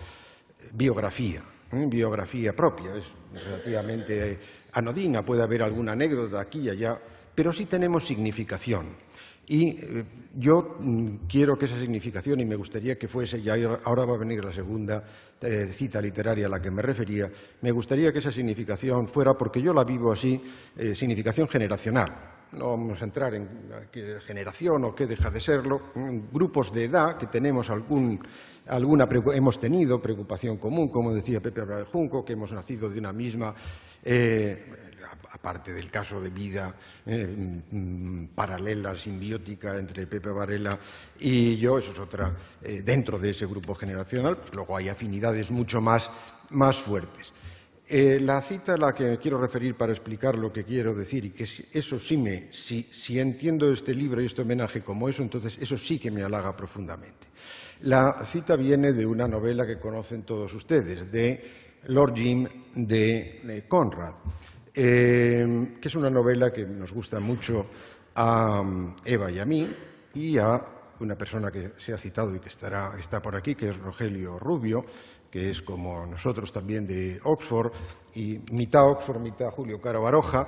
biografía. biografía propia, es relativamente anodina, puede haber alguna anécdota aquí y allá, pero sí tenemos significación. Y yo quiero que esa significación, y me gustaría que fuese, y ahora va a venir la segunda cita literaria a la que me refería, me gustaría que esa significación fuera, porque yo la vivo así, eh, significación generacional. No vamos a entrar en qué generación o qué deja de serlo, grupos de edad que tenemos algún, alguna, hemos tenido preocupación común, como decía Pepe Álvarez Junco, que hemos nacido de una misma, eh, aparte del caso de vida eh, paralela, simbiótica entre Pepe Varela y yo, eso es otra, eh, dentro de ese grupo generacional, pues luego hay afinidades mucho más, más fuertes. Eh, la cita a la que me quiero referir para explicar lo que quiero decir, y que eso sí me, si, si entiendo este libro y este homenaje como eso, entonces eso sí que me halaga profundamente. La cita viene de una novela que conocen todos ustedes, de Lord Jim de, de Conrad, eh, que es una novela que nos gusta mucho a Eva y a mí, y a una persona que se ha citado y que estará, está por aquí, que es Rogelio Rubio, que es como nosotros también de Oxford, y mitad Oxford, mitad Julio Caro Baroja,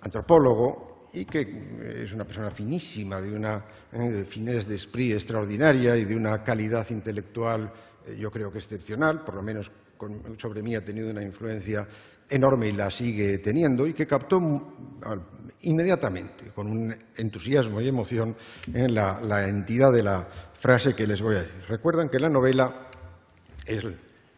antropólogo, y que es una persona finísima, de una eh, finesse d'esprit extraordinaria y de una calidad intelectual, eh, yo creo que excepcional, por lo menos con, sobre mí ha tenido una influencia enorme y la sigue teniendo, y que captó inmediatamente, con un entusiasmo y emoción, eh, la, la entidad de la frase que les voy a decir. Recuerdan que la novela es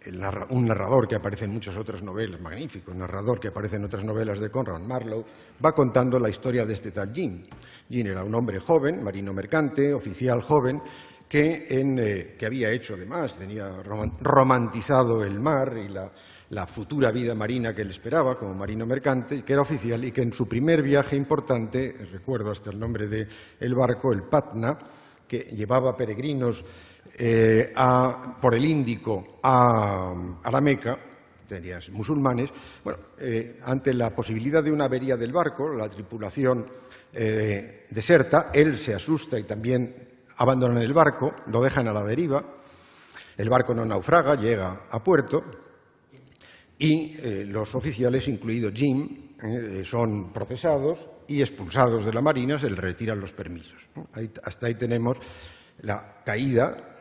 el narra, un narrador que aparece en muchas otras novelas, magnífico, un narrador que aparece en otras novelas de Conrad Marlowe, va contando la historia de este tal Jim. Jim era un hombre joven, marino mercante, oficial joven, que, en, eh, que había hecho además, tenía romantizado el mar y la, la futura vida marina que le esperaba como marino mercante, y que era oficial, y que en su primer viaje importante, recuerdo hasta el nombre del barco, el Patna, que llevaba peregrinos eh, a, por el Índico a, a la Meca, tenías musulmanes, bueno, eh, ante la posibilidad de una avería del barco, la tripulación eh, deserta, él se asusta y también abandonan el barco, lo dejan a la deriva, el barco no naufraga, llega a puerto, y eh, los oficiales, incluido Jim, eh, son procesados y expulsados de la Marina, se les retiran los permisos. Ahí, hasta ahí tenemos la caída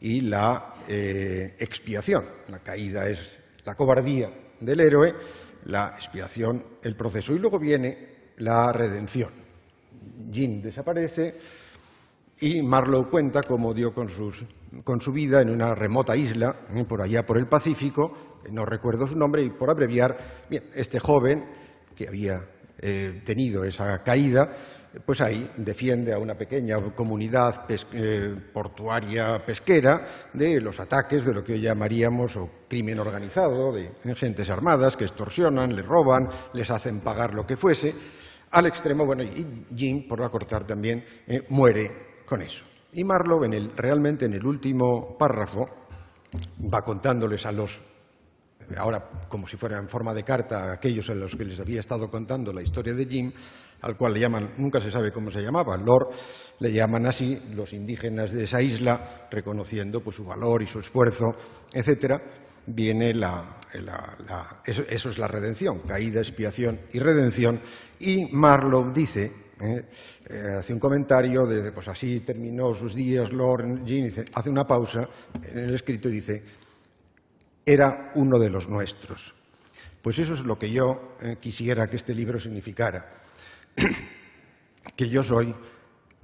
y la eh, expiación. La caída es la cobardía del héroe, la expiación, el proceso. Y luego viene la redención. Jim desaparece y Marlowe cuenta cómo dio con, sus, con su vida en una remota isla, por allá por el Pacífico, no recuerdo su nombre, y por abreviar, bien, este joven que había Eh, tenido esa caída, pues ahí defiende a una pequeña comunidad pes eh, portuaria pesquera de los ataques de lo que hoy llamaríamos o crimen organizado, de gentes armadas que extorsionan, les roban, les hacen pagar lo que fuese, al extremo, bueno, y Jim, por acortar también, eh, muere con eso. Y Marlowe, en el, realmente en el último párrafo, va contándoles a los ahora como si fuera en forma de carta a aquellos a los que les había estado contando la historia de Jim, al cual le llaman, nunca se sabe cómo se llamaba, Lord, le llaman así los indígenas de esa isla, reconociendo pues, su valor y su esfuerzo, etcétera. Viene la, la, la eso, eso es la redención, caída, expiación y redención. Y Marlowe dice, eh, eh, hace un comentario de, pues así terminó sus días, Lord Jim, dice, hace una pausa en el escrito y dice, era uno de los nuestros. Pues eso es lo que yo eh, quisiera que este libro significara, que yo soy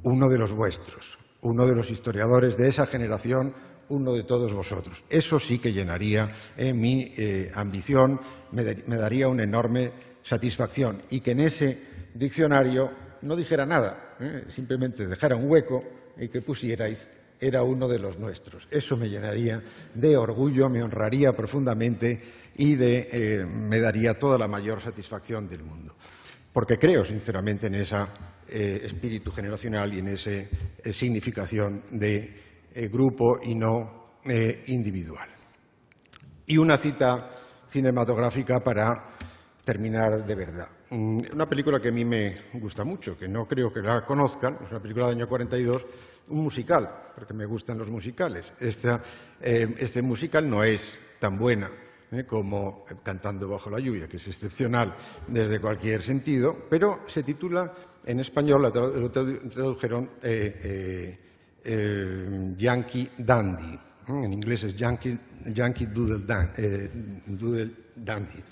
uno de los vuestros, uno de los historiadores de esa generación, uno de todos vosotros. Eso sí que llenaría eh, mi eh, ambición, me, de, me daría una enorme satisfacción, y que en ese diccionario no dijera nada, eh, simplemente dejara un hueco y que pusierais era uno de los nuestros. Eso me llenaría de orgullo, me honraría profundamente y de, eh, me daría toda la mayor satisfacción del mundo. Porque creo sinceramente en ese eh, espíritu generacional y en esa eh, significación de eh, grupo y no eh, individual. Y una cita cinematográfica para terminar de verdad. Una película que a mí me gusta mucho, que no creo que la conozcan, es una película del año cuarenta y dos, un musical, porque me gustan los musicales. Esta, eh, este musical no es tan buena eh, como Cantando bajo la lluvia, que es excepcional desde cualquier sentido, pero se titula en español, la tradujeron eh, eh, eh, Yankee Dandy. En inglés es Yankee, Yankee Doodle, Dan, eh, Doodle Dandy.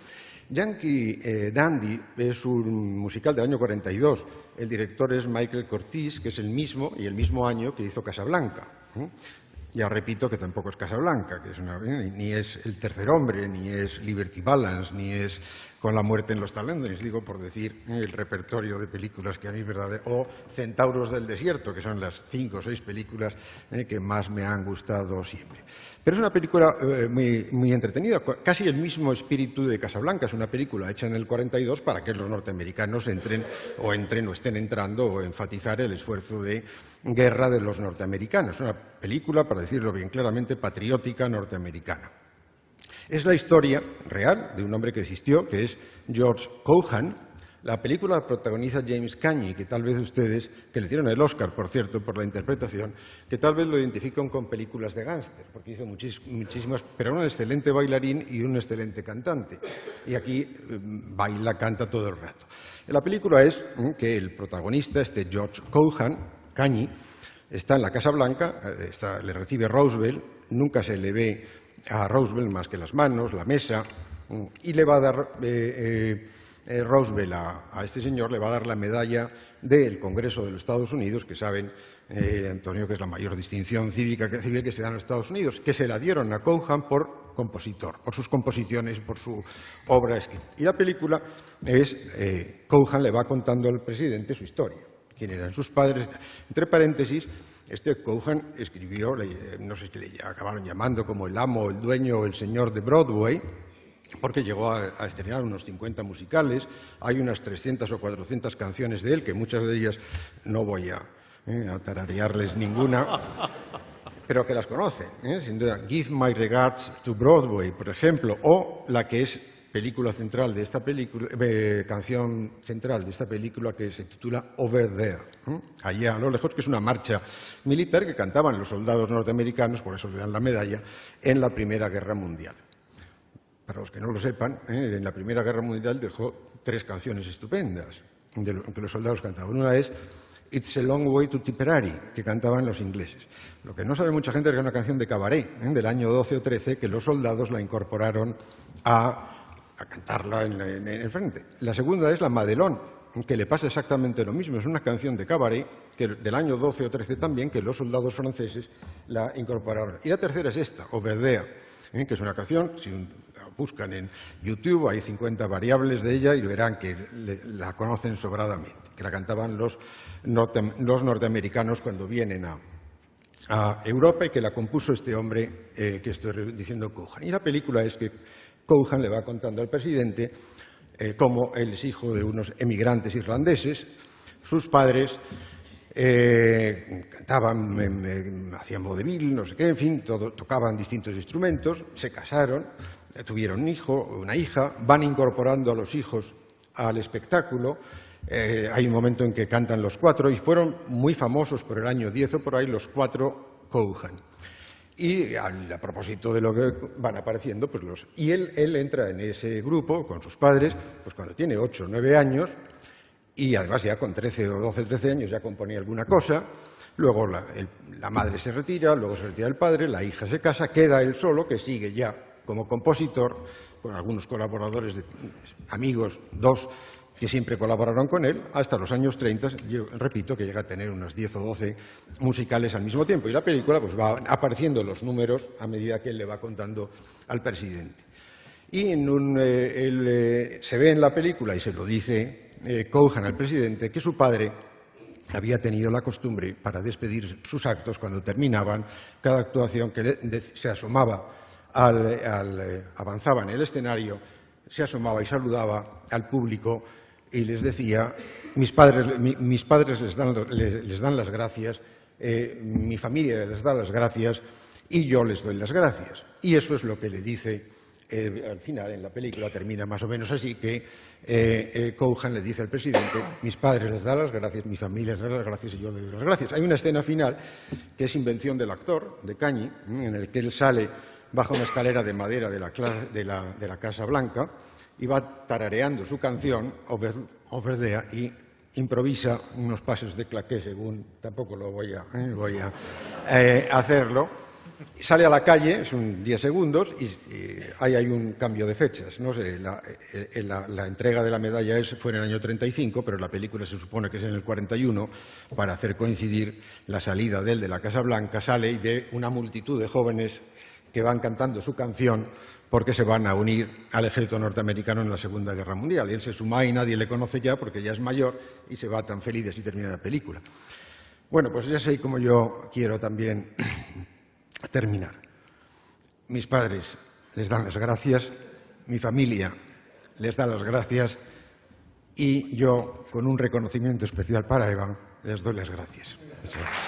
Yankee eh, Dandy es un musical del año cuarenta y dos. El director es Michael Curtiz, que es el mismo y el mismo año que hizo Casablanca. ¿Eh? Ya repito que tampoco es Casablanca, que es una, ni es El tercer hombre, ni es Liberty Balance, ni es Con la muerte en los talones, digo por decir el repertorio de películas que a mí verdad, o Centauros del desierto, que son las cinco o seis películas eh, que más me han gustado siempre. Pero es una película eh, muy, muy entretenida, casi el mismo espíritu de Casablanca. Es una película hecha en el cuarenta y dos para que los norteamericanos entren o entren o estén entrando o enfatizar el esfuerzo de guerra de los norteamericanos. Es una película, para decirlo bien claramente, patriótica norteamericana. Es la historia real de un hombre que existió, que es George Cohan. La película la protagoniza James Cagney, que tal vez ustedes, que le dieron el Oscar, por cierto, por la interpretación, que tal vez lo identifican con películas de gángster, porque hizo muchis, muchísimas, pero un excelente bailarín y un excelente cantante. Y aquí baila, canta todo el rato. La película es que el protagonista, este George Cohan, Cagney, está en la Casa Blanca, está, le recibe Roosevelt, nunca se le ve a Roosevelt más que las manos, la mesa, y le va a dar... Eh, eh, Eh, Roosevelt a, a este señor le va a dar la medalla del Congreso de los Estados Unidos, que saben, eh, Antonio, que es la mayor distinción cívica que, civil que se da en los Estados Unidos, que se la dieron a Cohan por compositor, por sus composiciones, por su obra escrita. Y la película es, eh, Cohan le va contando al presidente su historia, quién eran sus padres. Entre paréntesis, este Cohan escribió, le, no sé si le acabaron llamando como el amo, el dueño o el señor de Broadway, porque llegó a, a estrenar unos cincuenta musicales, hay unas trescientas o cuatrocientas canciones de él, que muchas de ellas no voy a, eh, a tararearles ninguna, pero que las conocen, eh, sin duda. Give My Regards to Broadway, por ejemplo, o la que es película central de esta película, eh, canción central de esta película, que se titula Over There, ¿eh? Allá a lo lejos, que es una marcha militar que cantaban los soldados norteamericanos, por eso le dan la medalla, en la Primera Guerra Mundial. Para los que no lo sepan, ¿eh? En la Primera Guerra Mundial dejó tres canciones estupendas de lo que los soldados cantaban. Una es It's a Long Way to Tipperary, que cantaban los ingleses. Lo que no sabe mucha gente es que es una canción de cabaret, ¿eh? Del año doce o trece, que los soldados la incorporaron a, a cantarla en, en, en el frente. La segunda es La Madelón, que le pasa exactamente lo mismo. Es una canción de cabaret que del año doce o trece también, que los soldados franceses la incorporaron. Y la tercera es esta, Over There, ¿eh? Que es una canción... Si un, buscan en YouTube, hay cincuenta variables de ella y verán que le, la conocen sobradamente, que la cantaban los, norte, los norteamericanos cuando vienen a, a Europa y que la compuso este hombre eh, que estoy diciendo, Cohan. Y la película es que Cohan le va contando al presidente eh, cómo él es hijo de unos emigrantes irlandeses, sus padres... Eh, cantaban, eh, hacían vodevil, no sé qué, en fin, todo, tocaban distintos instrumentos, se casaron, eh, tuvieron un hijo, una hija, van incorporando a los hijos al espectáculo, eh, hay un momento en que cantan los cuatro y fueron muy famosos por el año diez o por ahí los cuatro Cohan. Y al, a propósito de lo que van apareciendo, pues los... Y él, él entra en ese grupo con sus padres, pues cuando tiene ocho o nueve años... Y además ya con trece o doce, trece años ya componía alguna cosa, luego la, el, la madre se retira, luego se retira el padre, la hija se casa, queda él solo, que sigue ya como compositor, con algunos colaboradores, de, amigos, dos, que siempre colaboraron con él, hasta los años treinta, yo repito, que llega a tener unos diez o doce musicales al mismo tiempo. Y la película pues va apareciendo los números a medida que él le va contando al presidente. Y en un, eh, él, eh, se ve en la película y se lo dice... Eh, Cohan al presidente que su padre había tenido la costumbre para despedir sus actos, cuando terminaban cada actuación, que se asomaba, al, al, avanzaba en el escenario, se asomaba y saludaba al público y les decía: mis padres, mis padres les, dan, les, les dan las gracias, eh, mi familia les da las gracias y yo les doy las gracias. Y eso es lo que le dice, eh, al final, en la película termina más o menos así, que eh, eh, Cohan le dice al presidente: mis padres les dan las gracias, mi familia les da las gracias y yo les doy las gracias. Hay una escena final que es invención del actor, de Cañi, en el que él sale baja una escalera de madera de la, de la, de la Casa Blanca y va tarareando su canción, Over, Over There, y improvisa unos pasos de claqué, según, tampoco lo voy a, eh, voy a eh, hacerlo. Sale a la calle, son diez segundos, y, y ahí hay un cambio de fechas. No sé, la, la, la entrega de la medalla es, fue en el año treinta y cinco, pero la película se supone que es en el cuarenta y uno, para hacer coincidir la salida de él de la Casa Blanca. Sale y ve una multitud de jóvenes que van cantando su canción porque se van a unir al ejército norteamericano en la Segunda Guerra Mundial. Y él se suma y nadie le conoce ya porque ya es mayor y se va tan feliz, así termina la película. Bueno, pues ya sé cómo yo quiero también terminar. Mis padres les dan las gracias, mi familia les da las gracias y yo, con un reconocimiento especial para Eva, les doy las gracias. Muchas gracias.